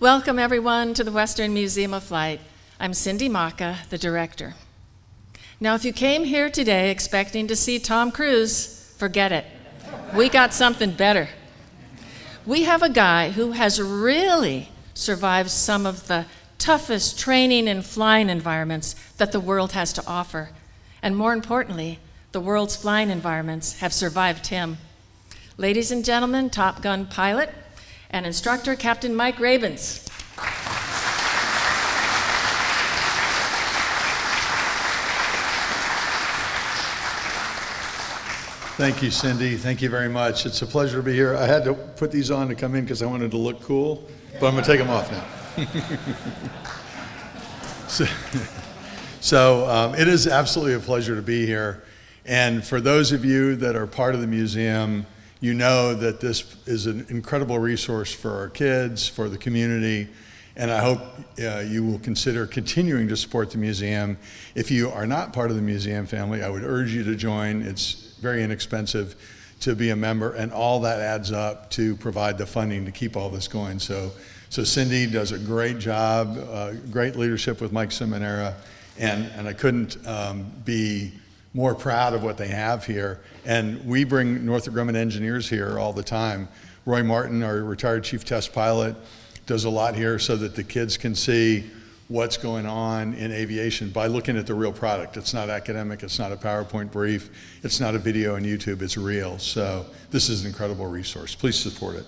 Welcome, everyone, to the Western Museum of Flight. I'm Cindy Maka, the director. Now, if you came here today expecting to see Tom Cruise, forget it. We got something better. We have a guy who has really survived some of the toughest training and flying environments that the world has to offer. And more importantly, the world's flying environments have survived him. Ladies and gentlemen, Top Gun pilot and instructor, Captain Mike Rabens. Thank you, Cindy. Thank you very much. It's a pleasure to be here. I had to put these on to come in because I wanted to look cool, but I'm going to take them off now. It is absolutely a pleasure to be here. And for those of you that are part of the museum, you know that this is an incredible resource for our kids, for the community, and I hope you will consider continuing to support the museum. If you are not part of the museum family, I would urge you to join. It's very inexpensive to be a member, and all that adds up to provide the funding to keep all this going. So Cindy does a great job, great leadership with Mike Simonera, and I couldn't be more proud of what they have here. And we bring Northrop Grumman engineers here all the time. Roy Martin, our retired chief test pilot, does a lot here so that the kids can see what's going on in aviation by looking at the real product. It's not academic, it's not a PowerPoint brief, it's not a video on YouTube, it's real. So this is an incredible resource. Please support it.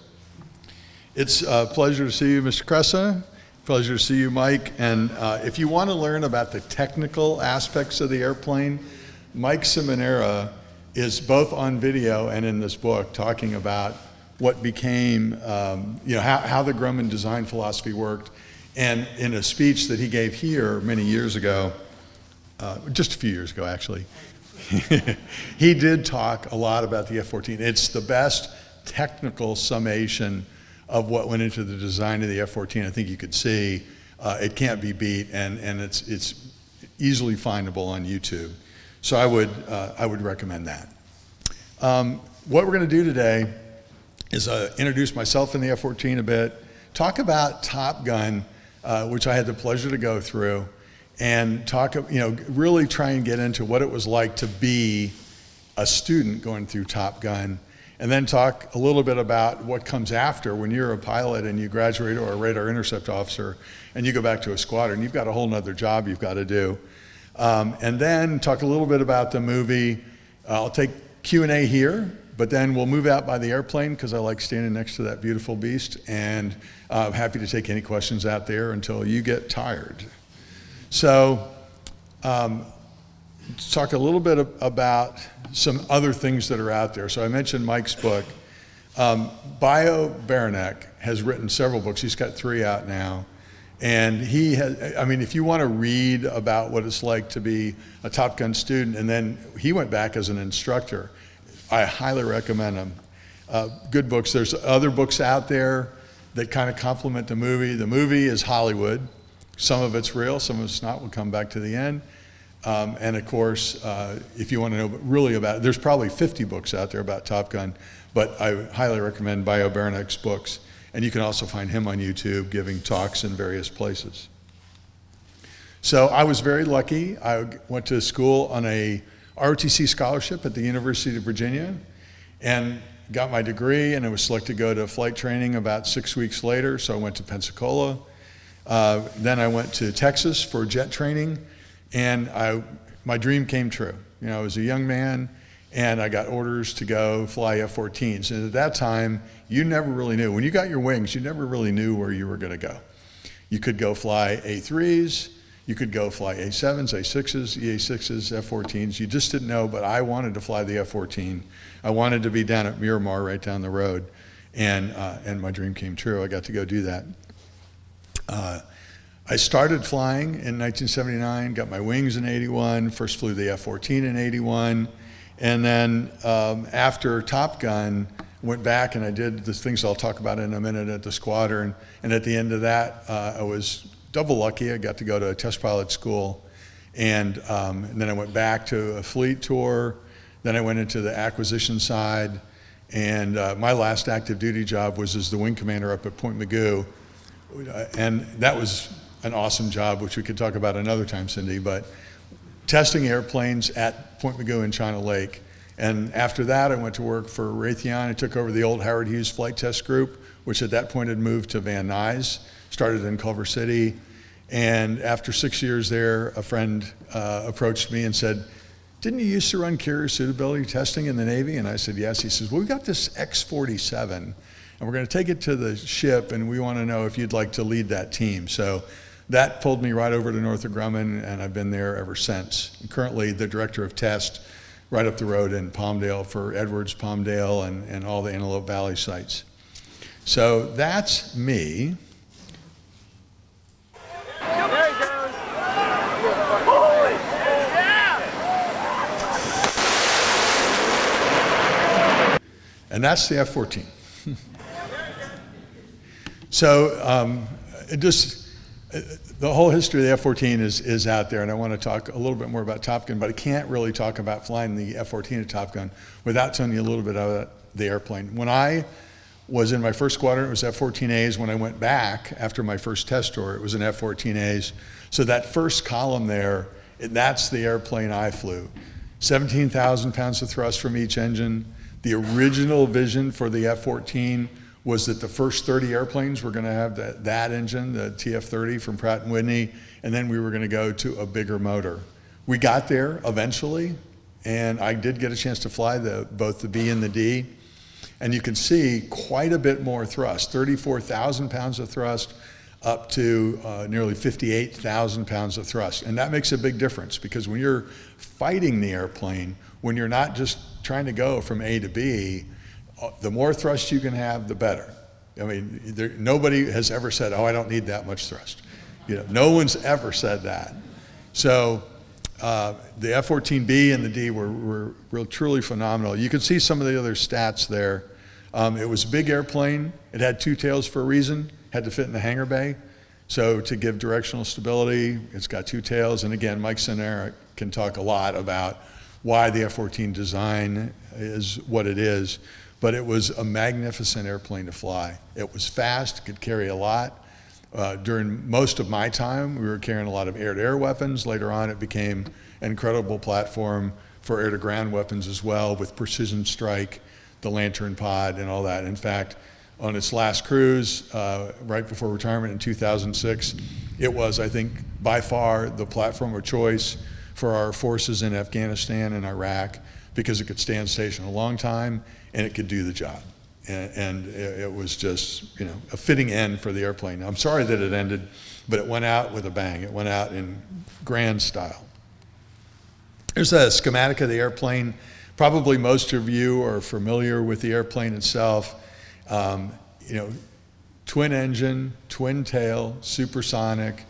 It's a pleasure to see you, Mr. Cressa. Pleasure to see you, Mike. And if you want to learn about the technical aspects of the airplane, Mike Simonera is both on video and in this book talking about what became, how the Grumman design philosophy worked. And in a speech that he gave here many years ago, just a few years ago actually, he did talk a lot about the F-14. It's the best technical summation of what went into the design of the F-14. I think you could see it can't be beat, and it's easily findable on YouTube. So I would recommend that. What we're going to do today is introduce myself and the F-14 a bit, talk about Top Gun, which I had the pleasure to go through, and really try and get into what it was like to be a student going through Top Gun, and then talk a little bit about what comes after when you're a pilot and you graduate or a radar intercept officer and you go back to a squadron. You've got a whole nother job you've got to do. And then talk a little bit about the movie. I'll take Q&A here, but then we'll move out by the airplane because I like standing next to that beautiful beast, and I'm happy to take any questions out there until you get tired. So talk a little bit about some other things that are out there. So I mentioned Mike's book. Bio Baranek has written several books. He's got 3 out now. And he has, if you want to read about what it's like to be a Top Gun student, and then he went back as an instructor, I highly recommend him. Good books. There's other books out there that kind of complement the movie. The movie is Hollywood. Some of it's real, some of it's not. We'll come back to the end. And of course, if you want to know really about it, there's probably 50 books out there about Top Gun, but I highly recommend Bio Baranek's books. And you can also find him on YouTube giving talks in various places. So I was very lucky. I went to school on a ROTC scholarship at the University of Virginia and got my degree, and I was selected to go to flight training about 6 weeks later. So I went to Pensacola. Then I went to Texas for jet training, and my dream came true. You know, I was a young man, and I got orders to go fly F-14s. And at that time, you never really knew. When you got your wings, you never really knew where you were going to go. You could go fly A-3s, you could go fly A-7s, A-6s, EA-6s, F-14s. You just didn't know, but I wanted to fly the F-14. I wanted to be down at Miramar right down the road, and my dream came true. I got to go do that. I started flying in 1979, got my wings in 81, first flew the F-14 in 81, and then after Top Gun, went back and I did the things I'll talk about in a minute at the squadron. And at the end of that, I was double lucky. I got to go to a test pilot school. And then I went back to a fleet tour. Then I went into the acquisition side. And my last active duty job was as the wing commander up at Point Mugu And that was an awesome job, which we could talk about another time, Cindy, but testing airplanes at Point Mugu in China Lake. And after that, I went to work for Raytheon. I took over the old Howard Hughes Flight Test Group, which at that point had moved to Van Nuys, started in Culver City. And after 6 years there, a friend approached me and said, "Didn't you used to run carrier suitability testing in the Navy?" And I said, "Yes." He says, "Well, we've got this X-47, and we're going to take it to the ship, and we want to know if you'd like to lead that team." So that pulled me right over to Northrop Grumman, and I've been there ever since. I'm currently the director of test right up the road in Palmdale for Edwards, Palmdale, and all the Antelope Valley sites. So that's me. And that's the F-14. So the whole history of the F-14 is out there, and I want to talk a little bit more about Top Gun, but I can't really talk about flying the F-14 at Top Gun without telling you a little bit about the airplane. When I was in my first squadron, it was F-14As. When I went back after my first test tour, it was an F-14As. So that first column there, that's the airplane I flew. 17,000 pounds of thrust from each engine. The original vision for the F-14 was that the first 30 airplanes were going to have that engine, the TF-30 from Pratt & Whitney, and then we were going to go to a bigger motor. We got there eventually, and I did get a chance to fly both the B and the D, and you can see quite a bit more thrust, 34,000 pounds of thrust up to nearly 58,000 pounds of thrust. And that makes a big difference, because when you're fighting the airplane, when you're not just trying to go from A to B, the more thrust you can have, the better. I mean, nobody has ever said, "Oh, I don't need that much thrust." You know, no one's ever said that. So the F-14B and the D were truly phenomenal. You can see some of the other stats there. It was a big airplane. It had two tails for a reason. Had to fit in the hangar bay. So to give directional stability, it's got two tails. And again, Mike Simonera can talk a lot about why the F-14 design is what it is, but it was a magnificent airplane to fly. It was fast, could carry a lot. During most of my time, we were carrying a lot of air-to-air weapons. Later on, it became an incredible platform for air-to-ground weapons as well, with precision strike, the lantern pod, and all that. In fact, on its last cruise, right before retirement in 2006, it was, I think, by far the platform of choice for our forces in Afghanistan and Iraq, because it could stand stationed a long time and it could do the job. And it was just, you know, a fitting end for the airplane. I'm sorry that it ended, but it went out with a bang. It went out in grand style. Here's a schematic of the airplane. Probably most of you are familiar with the airplane itself. You know, twin engine, twin tail, supersonic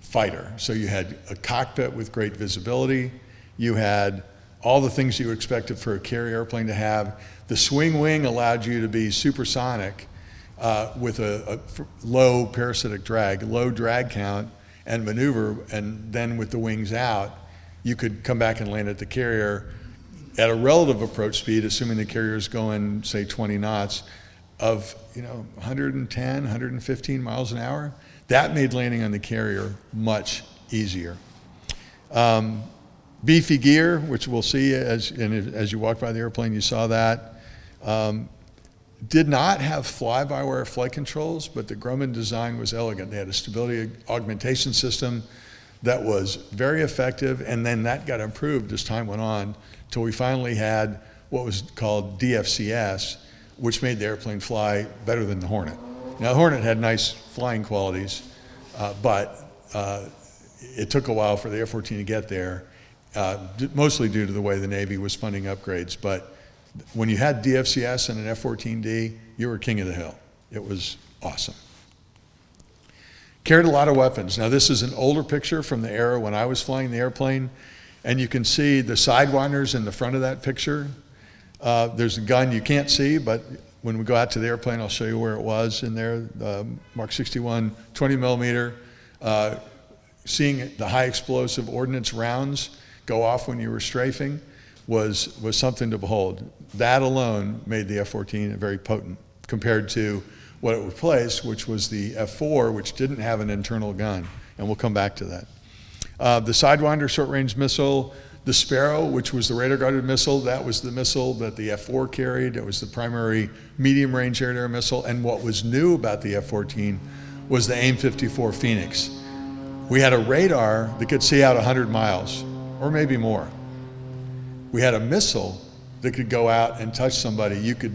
fighter. So you had a cockpit with great visibility. You had all the things you expected for a carrier airplane to have. The swing wing allowed you to be supersonic with a low parasitic drag, low drag count, and maneuver. And then with the wings out, you could come back and land at the carrier at a relative approach speed, assuming the carrier is going, say, 20 knots, of, you know, 110, 115 miles an hour. That made landing on the carrier much easier. Beefy gear, which we'll see as you walk by the airplane, you saw that. Did not have fly-by-wire flight controls, but the Grumman design was elegant. They had a stability augmentation system that was very effective, and then that got improved as time went on till we finally had what was called DFCS, which made the airplane fly better than the Hornet. Now, the Hornet had nice flying qualities, but it took a while for the F-14 to get there, mostly due to the way the Navy was funding upgrades. But when you had DFCS and an F-14D, you were king of the hill. It was awesome. Carried a lot of weapons. Now, this is an older picture from the era when I was flying the airplane, and you can see the Sidewinders in the front of that picture. There's a gun you can't see, but when we go out to the airplane, I'll show you where it was in there. Mark 61, 20 millimeter. Seeing the high explosive ordnance rounds go off when you were strafing was something to behold. That alone made the F-14 very potent compared to what it replaced, which was the F-4, which didn't have an internal gun, and we'll come back to that. The Sidewinder short-range missile, the Sparrow, which was the radar-guided missile, that was the missile that the F-4 carried. It was the primary medium-range air-to-air missile. And what was new about the F-14 was the AIM-54 Phoenix. We had a radar that could see out 100 miles, or maybe more. We had a missile that could go out and touch somebody. You could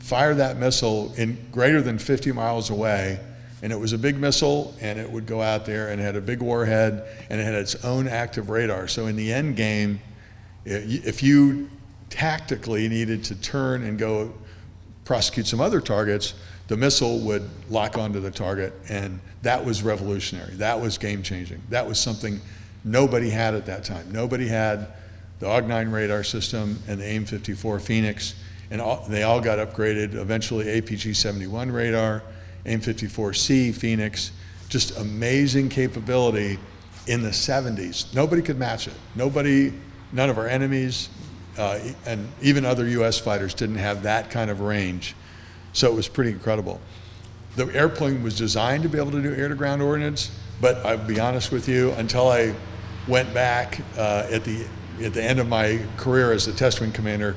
fire that missile in greater than 50 miles away, and it was a big missile, and it would go out there, and it had a big warhead, and it had its own active radar. So in the end game, if you tactically needed to turn and go prosecute some other targets, the missile would lock onto the target, and that was revolutionary. That was game-changing. That was something nobody had at that time. Nobody had the AUG-9 radar system and the AIM-54 Phoenix, and they all got upgraded. Eventually, APG-71 radar, AIM-54C Phoenix, just amazing capability in the 70s. Nobody could match it. Nobody, none of our enemies, and even other US fighters didn't have that kind of range. So it was pretty incredible. The airplane was designed to be able to do air-to-ground ordnance, but I'll be honest with you, until I went back at the end of my career as the test wing commander,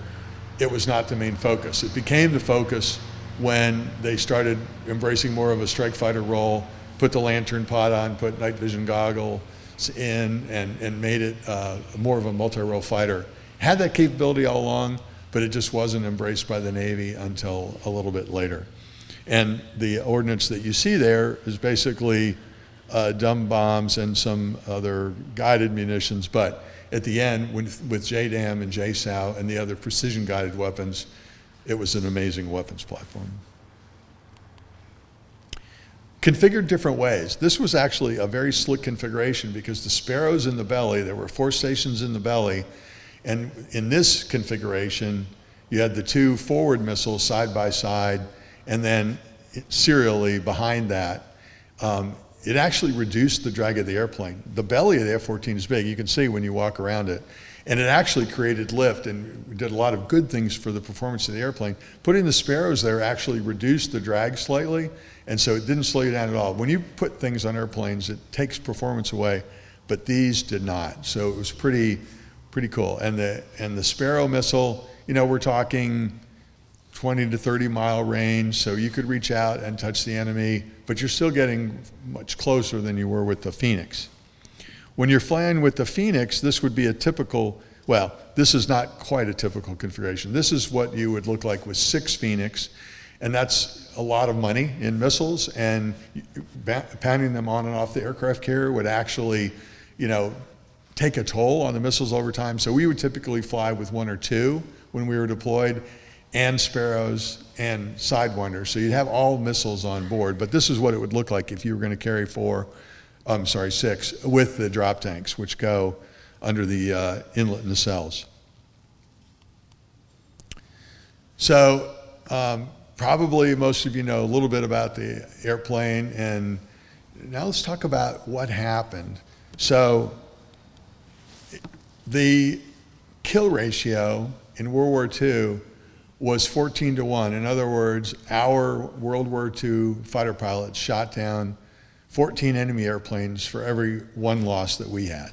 it was not the main focus. It became the focus when they started embracing more of a strike fighter role, put the lantern pod on, put night vision goggles in, and made it more of a multi-role fighter. Had that capability all along, but it just wasn't embraced by the Navy until a little bit later. And the ordnance that you see there is basically dumb bombs and some other guided munitions, but at the end, with JDAM and JSOW and the other precision-guided weapons, it was an amazing weapons platform. Configured different ways. This was actually a very slick configuration because the Sparrow's in the belly, there were 4 stations in the belly, and in this configuration, you had the 2 forward missiles side by side, and then serially behind that. It actually reduced the drag of the airplane. The belly of the F-14 is big. You can see when you walk around it. And it actually created lift and did a lot of good things for the performance of the airplane. Putting the Sparrows there actually reduced the drag slightly, and so it didn't slow you down at all. When you put things on airplanes, it takes performance away, but these did not. So it was pretty cool. And the Sparrow missile, you know, we're talking 20 to 30 mile range, so you could reach out and touch the enemy, but you're still getting much closer than you were with the Phoenix. When you're flying with the Phoenix, this would be a typical, well, this is not quite a typical configuration. This is what you would look like with 6 Phoenix, and that's a lot of money in missiles, and pounding them on and off the aircraft carrier would actually, you know, take a toll on the missiles over time. So we would typically fly with 1 or 2 when we were deployed, and Sparrows and Sidewinders. So you'd have all missiles on board, but this is what it would look like if you were gonna carry 6 with the drop tanks, which go under the inlet nacelles. So probably most of you know a little bit about the airplane, and now let's talk about what happened. So the kill ratio in World War II was 14-1. In other words, our World War II fighter pilots shot down 14 enemy airplanes for every 1 loss that we had.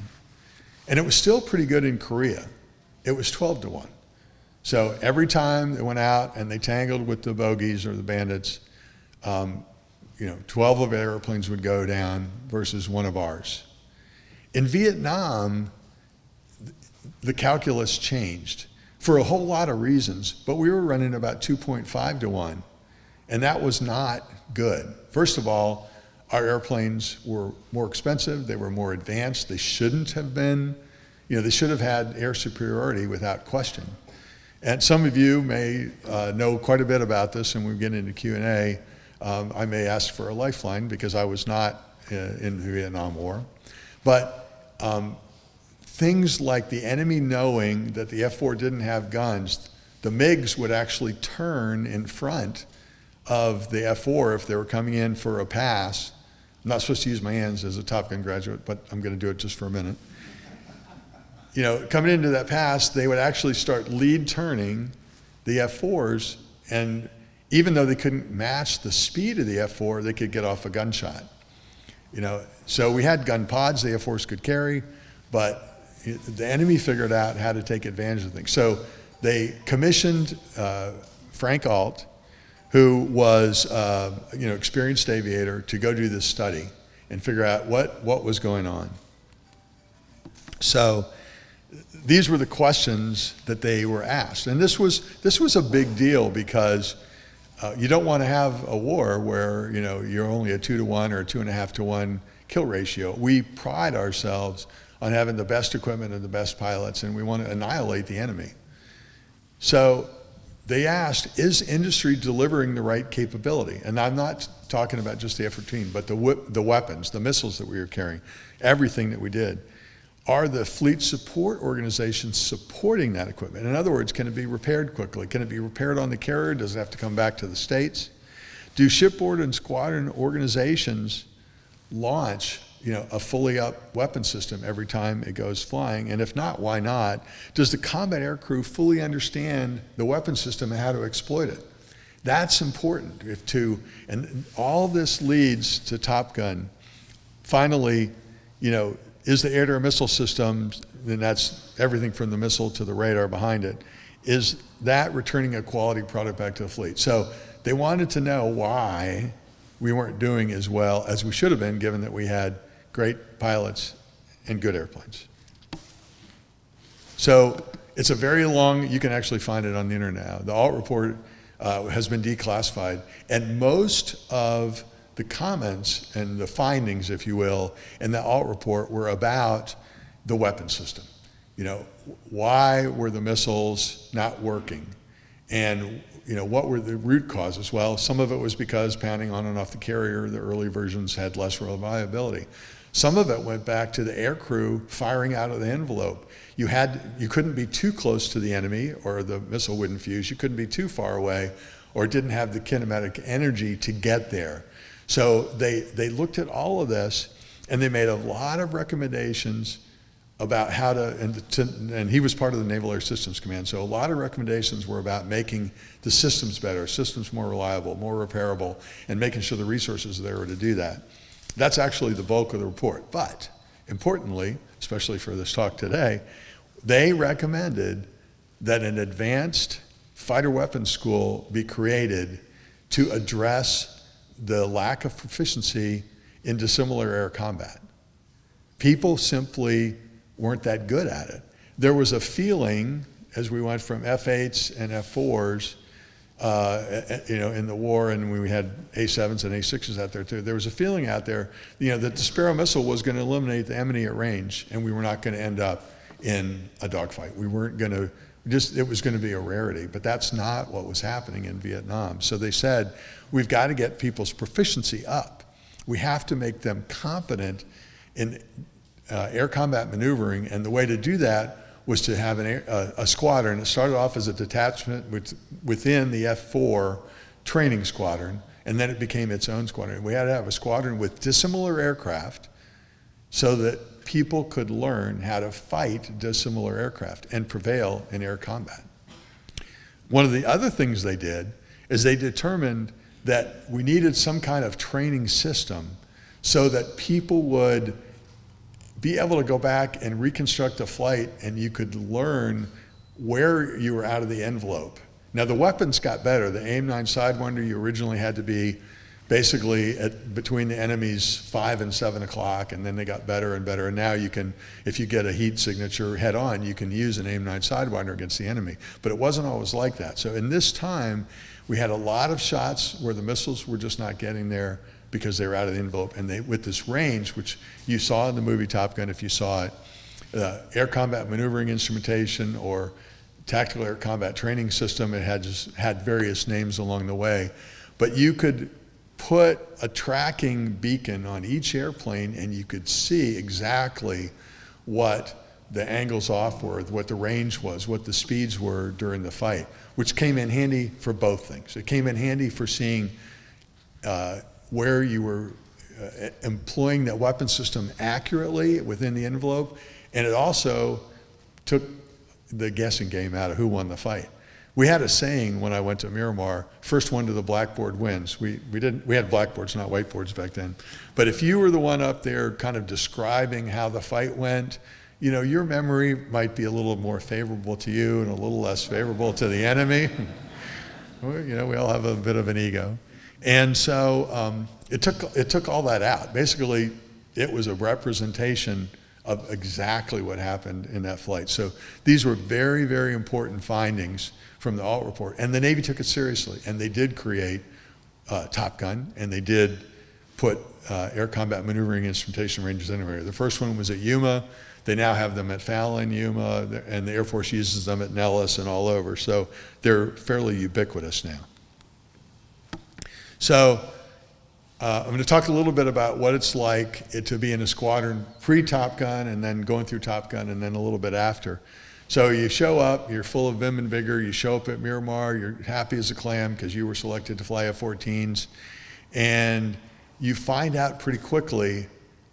And it was still pretty good in Korea. It was 12-1. So every time they went out and they tangled with the bogeys or the bandits, you know, 12 of their airplanes would go down versus 1 of ours. In Vietnam, the calculus changed for a whole lot of reasons, but we were running about 2.5-1, and that was not good. First of all, our airplanes were more expensive, they were more advanced, they shouldn't have been, you know, they should have had air superiority without question. And some of you may know quite a bit about this, and we get into Q&A, I may ask for a lifeline because I was not in the Vietnam War. But things like the enemy knowing that the F-4 didn't have guns, the MiGs would actually turn in front of the F-4 if they were coming in for a pass. I'm not supposed to use my hands as a Top Gun graduate, but I'm going to do it just for a minute. You know, coming into that pass, they would actually start lead turning the F-4s, and even though they couldn't match the speed of the F-4, they could get off a gunshot. You know, so we had gun pods the Air Force could carry, but the enemy figured out how to take advantage of things. So they commissioned Frank Ault, who was experienced aviator, to go do this study and figure out what was going on. So these were the questions that they were asked, and this was a big deal because you don't want to have a war where you're only a 2-to-1 or a 2.5-to-1 kill ratio. We pride ourselves on having the best equipment and the best pilots, and we want to annihilate the enemy. So they asked, is industry delivering the right capability? And I'm not talking about just the F-14, but the weapons, the missiles that we were carrying, everything that we did. Are the fleet support organizations supporting that equipment? In other words, can it be repaired quickly? Can it be repaired on the carrier? Does it have to come back to the States? Do shipboard and squadron organizations launch a fully up weapon system every time it goes flying? And if not, why not? Does the combat air crew fully understand the weapon system and how to exploit it? That's important. And all this leads to Top Gun. Finally, is the air-to-air missile system, and that's everything from the missile to the radar behind it, is that returning a quality product back to the fleet? So they wanted to know why we weren't doing as well as we should have been, given that we had great pilots and good airplanes. So it's a very long, you can actually find it on the internet now. The Ault report has been declassified, and most of the comments and the findings, if you will, in the Ault report were about the weapon system. Why were the missiles not working? And what were the root causes? Well, some of it was because pounding on and off the carrier, the early versions had less reliability. Some of it went back to the air crew firing out of the envelope. You couldn't be too close to the enemy or the missile wouldn't fuse. You couldn't be too far away or didn't have the kinetic energy to get there. So they looked at all of this, and they made a lot of recommendations about how to, and he was part of the Naval Air Systems Command, so a lot of recommendations were about making the systems better, systems more reliable, more repairable, and making sure the resources are there to do that. That's actually the bulk of the report. But importantly, especially for this talk today, they recommended that an advanced fighter weapons school be created to address the lack of proficiency in dissimilar air combat. People simply weren't that good at it. There was a feeling as we went from F-8s and F-4s in the war, and we had A-7s and A-6s out there too, there was a feeling out there that the Sparrow missile was going to eliminate the enemy at range, and we were not going to end up in a dogfight. We weren't going to, it was going to be a rarity, but that's not what was happening in Vietnam. So they said, we've got to get people's proficiency up. We have to make them competent in air combat maneuvering, and the way to do that was to have a squadron. It started off as a detachment within the F-4 training squadron, and then it became its own squadron. We had to have a squadron with dissimilar aircraft so that people could learn how to fight dissimilar aircraft and prevail in air combat. One of the other things they did is they determined that we needed some kind of training system so that people would be able to go back and reconstruct a flight, and you could learn where you were out of the envelope. Now the weapons got better. The AIM-9 Sidewinder, you originally had to be basically between the enemies 5 and 7 o'clock, and then they got better and better. And now you can, if you get a heat signature head on, you can use an AIM-9 Sidewinder against the enemy. But it wasn't always like that. So in this time, we had a lot of shots where the missiles were just not getting there because they were out of the envelope, and with this range, which you saw in the movie Top Gun, if you saw it, air combat maneuvering instrumentation or tactical air combat training system, it had various names along the way. But you could put a tracking beacon on each airplane, and you could see exactly what the angles off were, what the range was, what the speeds were during the fight, which came in handy for both things. It came in handy for seeing where you were employing that weapon system accurately within the envelope, and it also took the guessing game out of who won the fight. We had a saying when I went to Miramar, first one to the blackboard wins. We had blackboards, not whiteboards back then. But if you were the one up there kind of describing how the fight went, you know, your memory might be a little more favorable to you and a little less favorable to the enemy. You know, we all have a bit of an ego. And so it took all that out. Basically, it was a representation of exactly what happened in that flight. So these were very, very important findings from the Ault report. And the Navy took it seriously. And they did create Top Gun. And they did put air combat maneuvering instrumentation ranges anywhere. The first one was at Yuma. They now have them at Fallon, Yuma, and the Air Force uses them at Nellis and all over. So they're fairly ubiquitous now. So I'm going to talk a little bit about what it's like to be in a squadron pre-Top Gun and then going through Top Gun and then a little bit after. So you show up, you're full of vim and vigor, you show up at Miramar, you're happy as a clam because you were selected to fly F-14s, and you find out pretty quickly.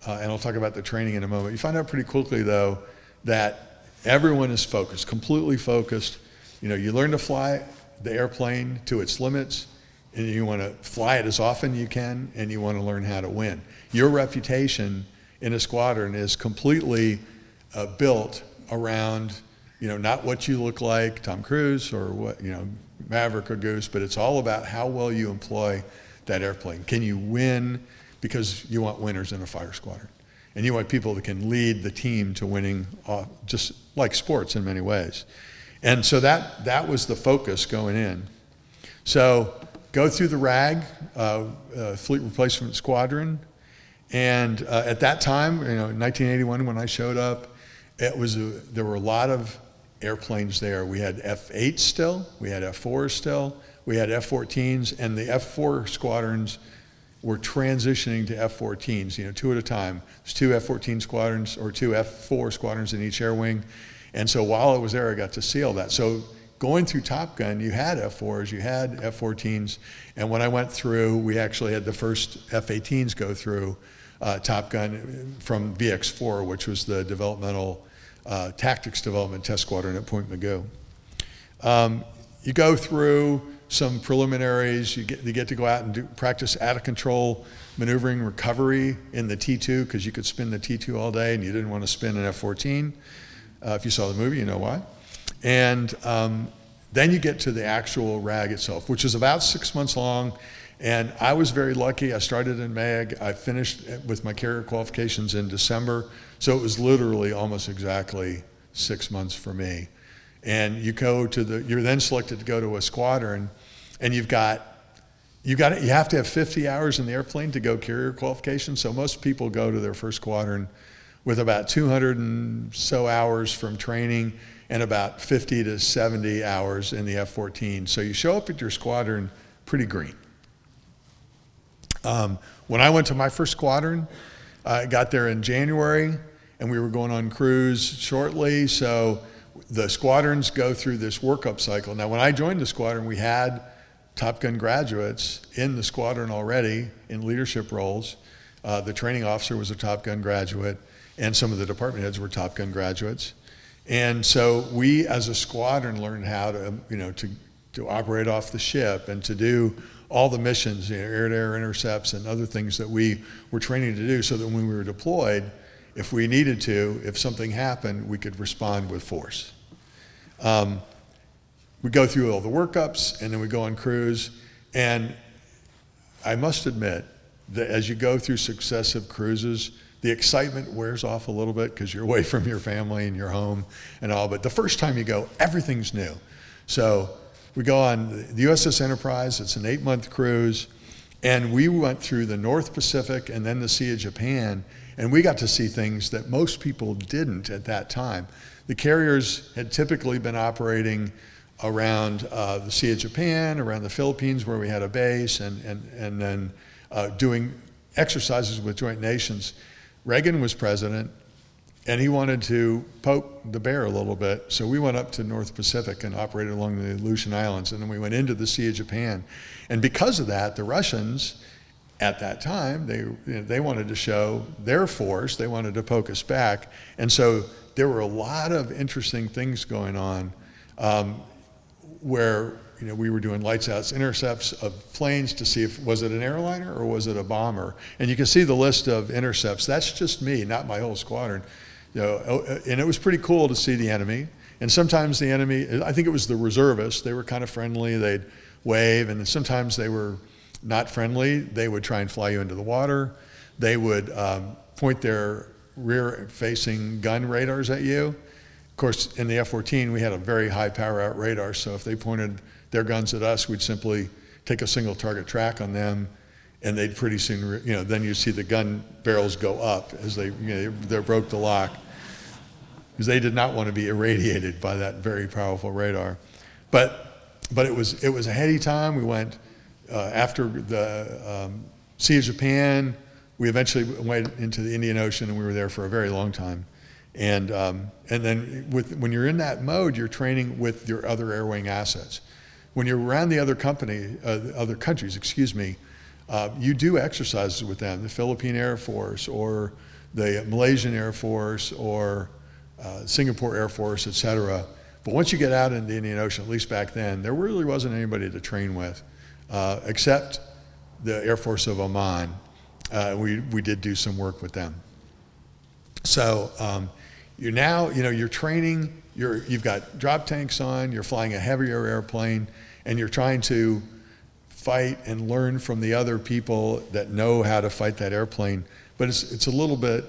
And I'll talk about the training in a moment. You find out pretty quickly, though, that everyone is focused, completely focused. You know, you learn to fly the airplane to its limits, and you want to fly it as often you can, and you want to learn how to win. Your reputation in a squadron is completely built around, you know, not what you look like, Tom Cruise, or what, you know, Maverick or Goose, but it's all about how well you employ that airplane. Can you win? Because you want winners in a fire squadron. And you want people that can lead the team to winning, just like sports in many ways. And so that was the focus going in. So go through the RAG, fleet replacement squadron. And at that time, you know, in 1981, when I showed up, it was there were a lot of airplanes there. We had F-8s still, we had F-4s still, we had F-14s, and the F-4 squadrons were transitioning to F-14s, you know, two at a time. There's two F-14 squadrons or two F-4 squadrons in each air wing. And so while I was there, I got to see all that. So going through Top Gun, you had F-4s, you had F-14s. And when I went through, we actually had the first F-18s go through Top Gun from VX-4, which was the developmental tactics development test squadron at Point Mugu. You go through some preliminaries, you get to go out and practice out-of-control maneuvering recovery in the T-2, because you could spin the T-2 all day and you didn't want to spin an F-14. If you saw the movie, you know why. And then you get to the actual RAG itself, which is about 6 months long. And I was very lucky. I started in May. I finished with my carrier qualifications in December. So it was literally almost exactly 6 months for me. And you go to you're then selected to go to a squadron, and you have to have 50 hours in the airplane to go carrier qualification. So most people go to their first squadron with about 200 and so hours from training and about 50 to 70 hours in the F-14. So you show up at your squadron pretty green. When I went to my first squadron, I got there in January, and we were going on cruise shortly. So the squadrons go through this workup cycle. Now, when I joined the squadron, we had Top Gun graduates in the squadron already in leadership roles. The training officer was a Top Gun graduate, and some of the department heads were Top Gun graduates. And so we, as a squadron, learned how to, you know, to operate off the ship and to do all the missions, you know, air-to-air intercepts and other things that we were training to do, so that when we were deployed, if we needed to, if something happened, we could respond with force. We go through all the workups, and then we go on cruise. And I must admit that as you go through successive cruises, the excitement wears off a little bit because you're away from your family and your home and all. But the first time you go, everything's new. So we go on the USS Enterprise. It's an 8-month cruise. And we went through the North Pacific and then the Sea of Japan. And we got to see things that most people didn't at that time. The carriers had typically been operating around the Sea of Japan, around the Philippines where we had a base, and then doing exercises with joint nations. Reagan was president, and he wanted to poke the bear a little bit. So we went up to North Pacific and operated along the Aleutian Islands, and then we went into the Sea of Japan. And because of that, the Russians, at that time, they wanted to show their force. They wanted to poke us back. And so there were a lot of interesting things going on. where we were doing lights out intercepts of planes to see if was it an airliner or was it a bomber. And you can see the list of intercepts. That's just me, not my whole squadron. And it was pretty cool to see the enemy. And sometimes the enemy, I think it was the reservists, they were kind of friendly, they'd wave, and then sometimes they were not friendly. They would try and fly you into the water. They would point their rear-facing gun radars at you. Of course, in the F-14, we had a very high power-out radar, so if they pointed their guns at us, we'd simply take a single target track on them, and they'd pretty soon, then you'd see the gun barrels go up as they broke the lock, because they did not want to be irradiated by that very powerful radar. But it was a heady time. We went after the Sea of Japan. We eventually went into the Indian Ocean, and we were there for a very long time. And then when you're in that mode, you're training with your other air wing assets. When you're around the other other countries, excuse me, you do exercises with them, the Philippine Air Force or the Malaysian Air Force or Singapore Air Force, et cetera. But once you get out in the Indian Ocean, at least back then, there really wasn't anybody to train with except the Air Force of Oman. We did do some work with them. So you're now, you're training, you've got drop tanks on, you're flying a heavier airplane, and you're trying to fight and learn from the other people that know how to fight that airplane. But it's a little bit,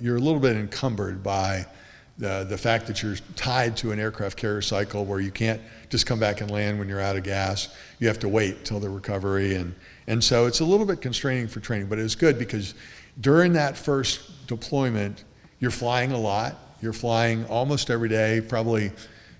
you're a little bit encumbered by the fact that you're tied to an aircraft carrier cycle where you can't just come back and land when you're out of gas. You have to wait till the recovery. And so it's a little bit constraining for training, but it's good because during that first deployment, you're flying a lot. You're flying almost every day, probably,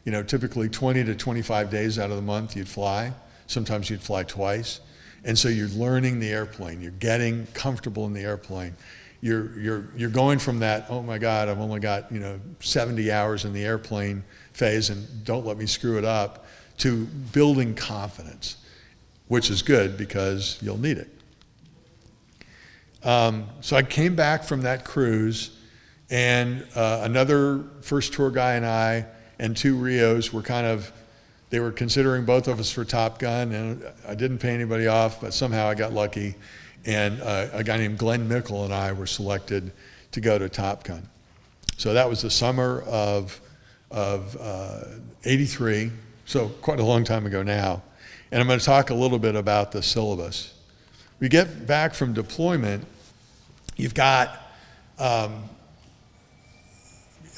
typically 20 to 25 days out of the month you'd fly. Sometimes you'd fly twice. And so you're learning the airplane. You're getting comfortable in the airplane. You're going from that, oh my God, I've only got 70 hours in the airplane phase and don't let me screw it up, to building confidence, which is good because you'll need it. So I came back from that cruise, and another first tour guy and I and two Rios were they were considering both of us for Top Gun, and I didn't pay anybody off, but somehow I got lucky. And a guy named Glenn Mickle and I were selected to go to Top Gun. So that was the summer of 83, so quite a long time ago now. And I'm going to talk a little bit about the syllabus. We get back from deployment, you've got a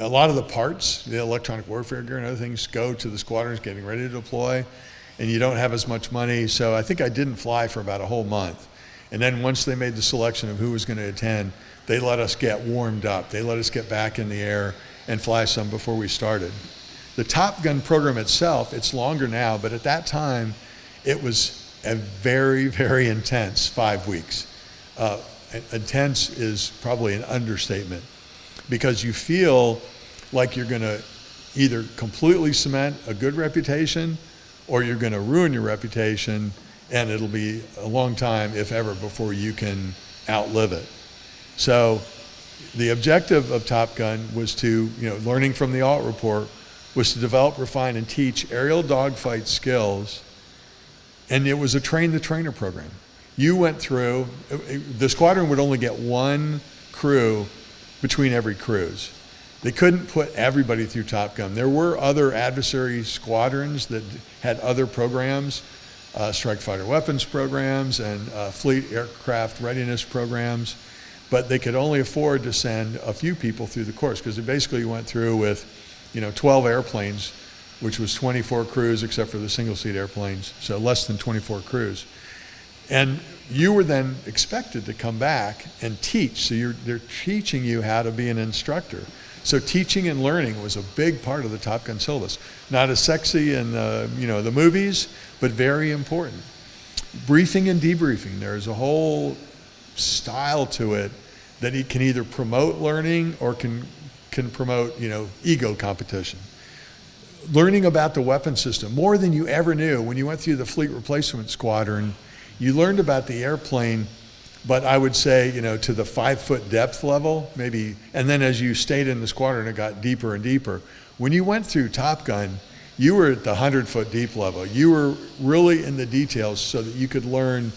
lot of the parts, the electronic warfare gear and other things go to the squadrons getting ready to deploy, and you don't have as much money. So I think I didn't fly for about a whole month. And then once they made the selection of who was going to attend, they let us get warmed up. They let us get back in the air and fly some before we started. The Top Gun program itself, it's longer now, but at that time, it was a very, very intense 5 weeks. Intense is probably an understatement, because you feel like you're going to either completely cement a good reputation or you're going to ruin your reputation, and it'll be a long time, if ever, before you can outlive it. So the objective of Top Gun was to, learning from the Ault report, was to develop, refine, and teach aerial dogfight skills, and it was a train-the-trainer program. You went through, the squadron would only get one crew between every cruise. They couldn't put everybody through Top Gun. There were other adversary squadrons that had other programs, strike fighter weapons programs and fleet aircraft readiness programs, but they could only afford to send a few people through the course, because they basically went through with 12 airplanes, which was 24 crews except for the single seat airplanes, so less than 24 crews. And you were then expected to come back and teach, so they're teaching you how to be an instructor. So teaching and learning was a big part of the Top Gun syllabus. Not as sexy in the movies, but very important. Briefing and debriefing. There's a whole style to it that it can either promote learning or can promote ego competition. Learning about the weapon system, more than you ever knew. When you went through the fleet replacement squadron, you learned about the airplane, but I would say, to the 5-foot depth level, maybe, and then as you stayed in the squadron, it got deeper and deeper. When you went through Top Gun, You were at the 100-foot deep level. You were really in the details so that you could learn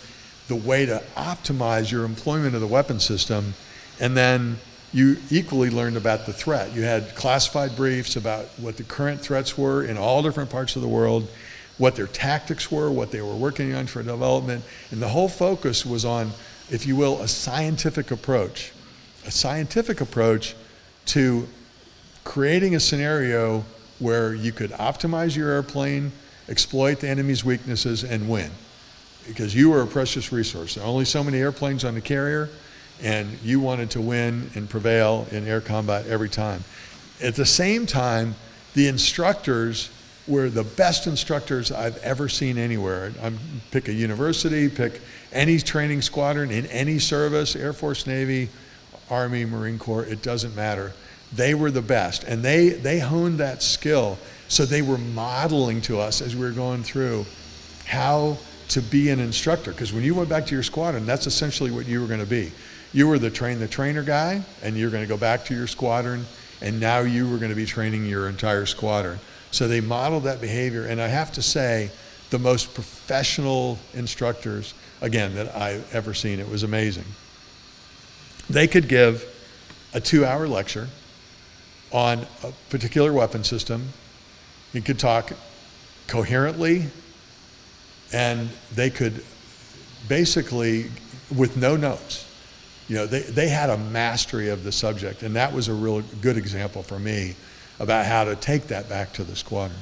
the way to optimize your employment of the weapon system. And then you equally learned about the threat. You had classified briefs about what the current threats were in all different parts of the world, what their tactics were, what they were working on for development. And the whole focus was on, if you will, a scientific approach to creating a scenario where you could optimize your airplane, exploit the enemy's weaknesses, and win. Because you were a precious resource. There are only so many airplanes on the carrier, and you wanted to win and prevail in air combat every time. At the same time, the instructors were the best instructors I've ever seen anywhere. Pick a university, pick any training squadron in any service, Air Force, Navy, Army, Marine Corps, it doesn't matter. They were the best, and they honed that skill. So they were modeling to us as we were going through how to be an instructor. Because when you went back to your squadron, that's essentially what you were gonna be. You were the trainer guy, and you're gonna go back to your squadron, and now you were gonna be training your entire squadron. So they modeled that behavior, and I have to say, the most professional instructors, again, that I've ever seen. It was amazing. They could give a 2-hour lecture on a particular weapon system. You could talk coherently, and they could basically, with no notes, you know, they had a mastery of the subject, and that was a real good example for me about how to take that back to the squadron.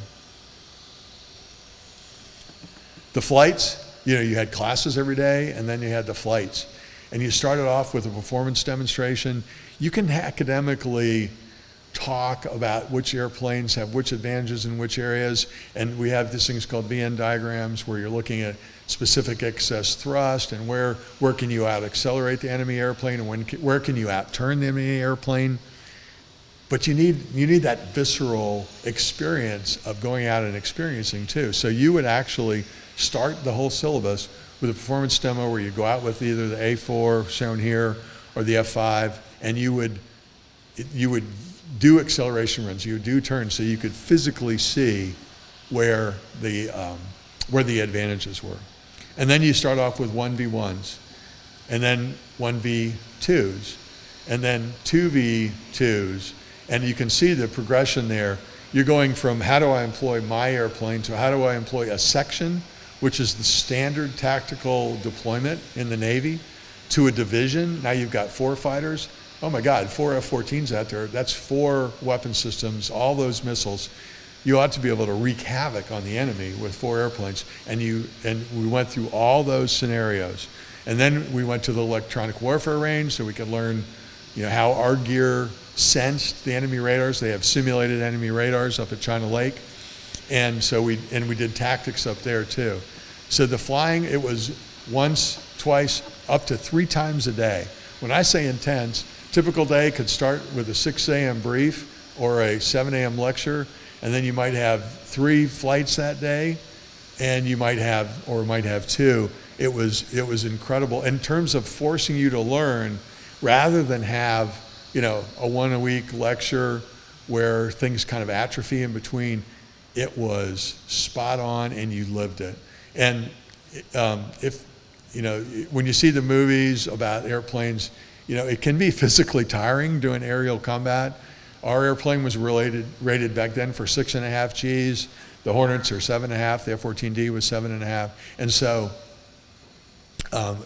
The flights, you know, you had classes every day, and then you had the flights. And you started off with a performance demonstration. You can academically talk about which airplanes have which advantages in which areas, and we have these things called VN diagrams where you're looking at specific excess thrust and where can you out accelerate the enemy airplane and where can you out turn the enemy airplane. But you need that visceral experience of going out and experiencing too. So you would actually start the whole syllabus with a performance demo where you go out with either the A4 shown here or the F5, and you would do acceleration runs, you would do turns, so you could physically see where the advantages were. And then you start off with 1v1s, and then 1v2s, and then 2v2s, and you can see the progression there. You're going from how do I employ my airplane to how do I employ a section, which is the standard tactical deployment in the Navy, to a division. Now you've got 4 fighters. Oh my God, 4 F-14s out there. That's 4 weapon systems, all those missiles. You ought to be able to wreak havoc on the enemy with 4 airplanes. And we went through all those scenarios. And then we went to the electronic warfare range so we could learn, you know, how our gear sensed the enemy radars. They have simulated enemy radars up at China Lake. And so we did tactics up there too. So the flying, it was once, twice, up to 3 times a day. When I say intense, typical day could start with a 6 a.m. brief or a 7 a.m. lecture, and then you might have 3 flights that day, and you might have, or might have 2. It was incredible in terms of forcing you to learn, rather than have, you know, a one-a-week lecture where things kind of atrophy in between. It was spot on, and you lived it. And if you know, when you see the movies about airplanes, you know, it can be physically tiring doing aerial combat. Our airplane was rated back then for 6.5 Gs. The Hornets are 7.5. The F-14D was 7.5. And so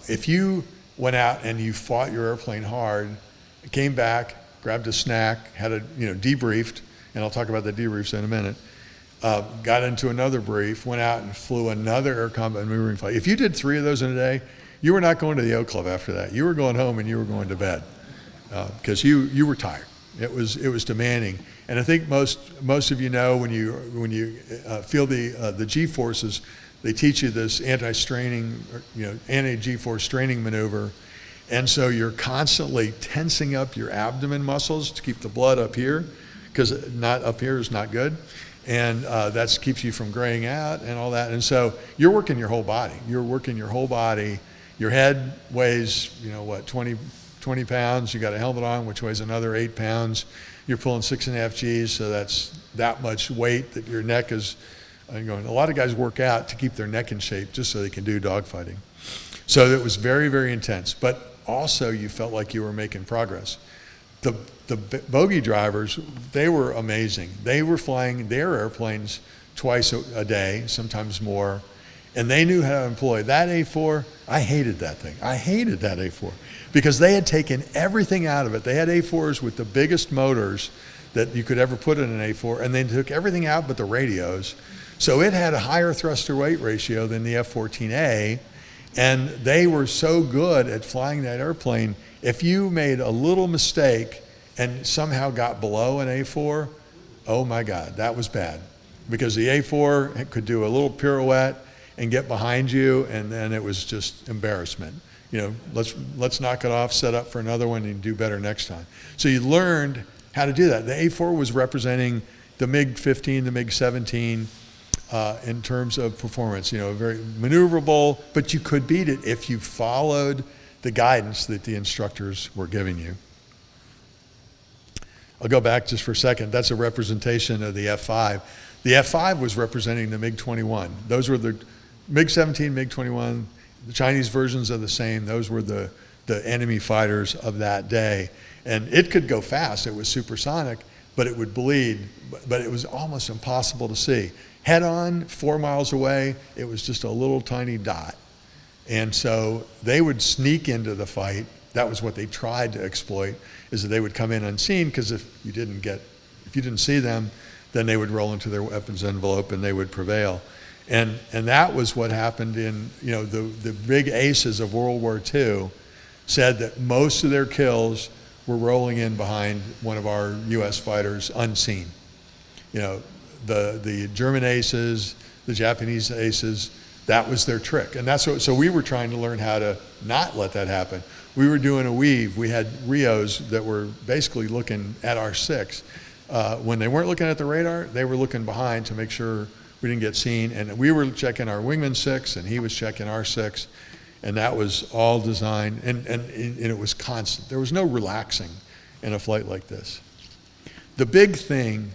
if you went out and you fought your airplane hard, came back, grabbed a snack, had a, you know, debriefed, and I'll talk about the debriefs in a minute, got into another brief, went out and flew another air combat maneuvering flight. If you did 3 of those in a day, you were not going to the O Club after that. You were going home and you were going to bed because you were tired. It was demanding. And I think most of you know when you feel the G-forces, they teach you this anti-straining, you know, anti-G-force straining maneuver. And so you're constantly tensing up your abdomen muscles to keep the blood up here, because not up here is not good. And that keeps you from graying out and all that. And so you're working your whole body. Your head weighs, you know, what, 20 20 pounds, you got a helmet on, which weighs another 8 pounds. You're pulling 6.5 Gs, so that's that much weight that your neck is going. A lot of guys work out to keep their neck in shape just so they can do dogfighting. So it was very, very intense, but also you felt like you were making progress. The bogey drivers, they were amazing. They were flying their airplanes twice a day, sometimes more, and they knew how to employ that A4. I hated that thing. I hated that A4 because they had taken everything out of it. They had A4s with the biggest motors that you could ever put in an A4, and they took everything out but the radios. So it had a higher thrust-to-weight ratio than the F-14A, and they were so good at flying that airplane. If you made a little mistake and somehow got below an A4, oh my God, that was bad. Because the A4 could do a little pirouette and get behind you, and then it was just embarrassment. You know, let's knock it off, set up for another one, and do better next time. So you learned how to do that. The A4 was representing the MiG-15, the MiG-17 in terms of performance. You know, very maneuverable, but you could beat it if you followed the guidance that the instructors were giving you. I'll go back just for a second. That's a representation of the F-5. The F-5 was representing the MiG-21. Those were the MiG-17, MiG-21. The Chinese versions are the same. Those were the enemy fighters of that day. And it could go fast. It was supersonic, but it would bleed. But it was almost impossible to see. Head on, 4 miles away, it was just a little tiny dot. And so they would sneak into the fight. That was what they tried to exploit, is that they would come in unseen, because if you didn't see them, then they would roll into their weapons envelope and they would prevail. And that was what happened in, you know, the big aces of World War II said that most of their kills were rolling in behind one of our US fighters unseen. You know, the German aces, the Japanese aces, that was their trick. And that's what, so we were trying to learn how to not let that happen. We were doing a weave. We had Rios that were basically looking at our six. When they weren't looking at the radar, they were looking behind to make sure we didn't get seen. And we were checking our wingman six, and he was checking our six. And that was all designed, and it was constant. There was no relaxing in a flight like this. The big thing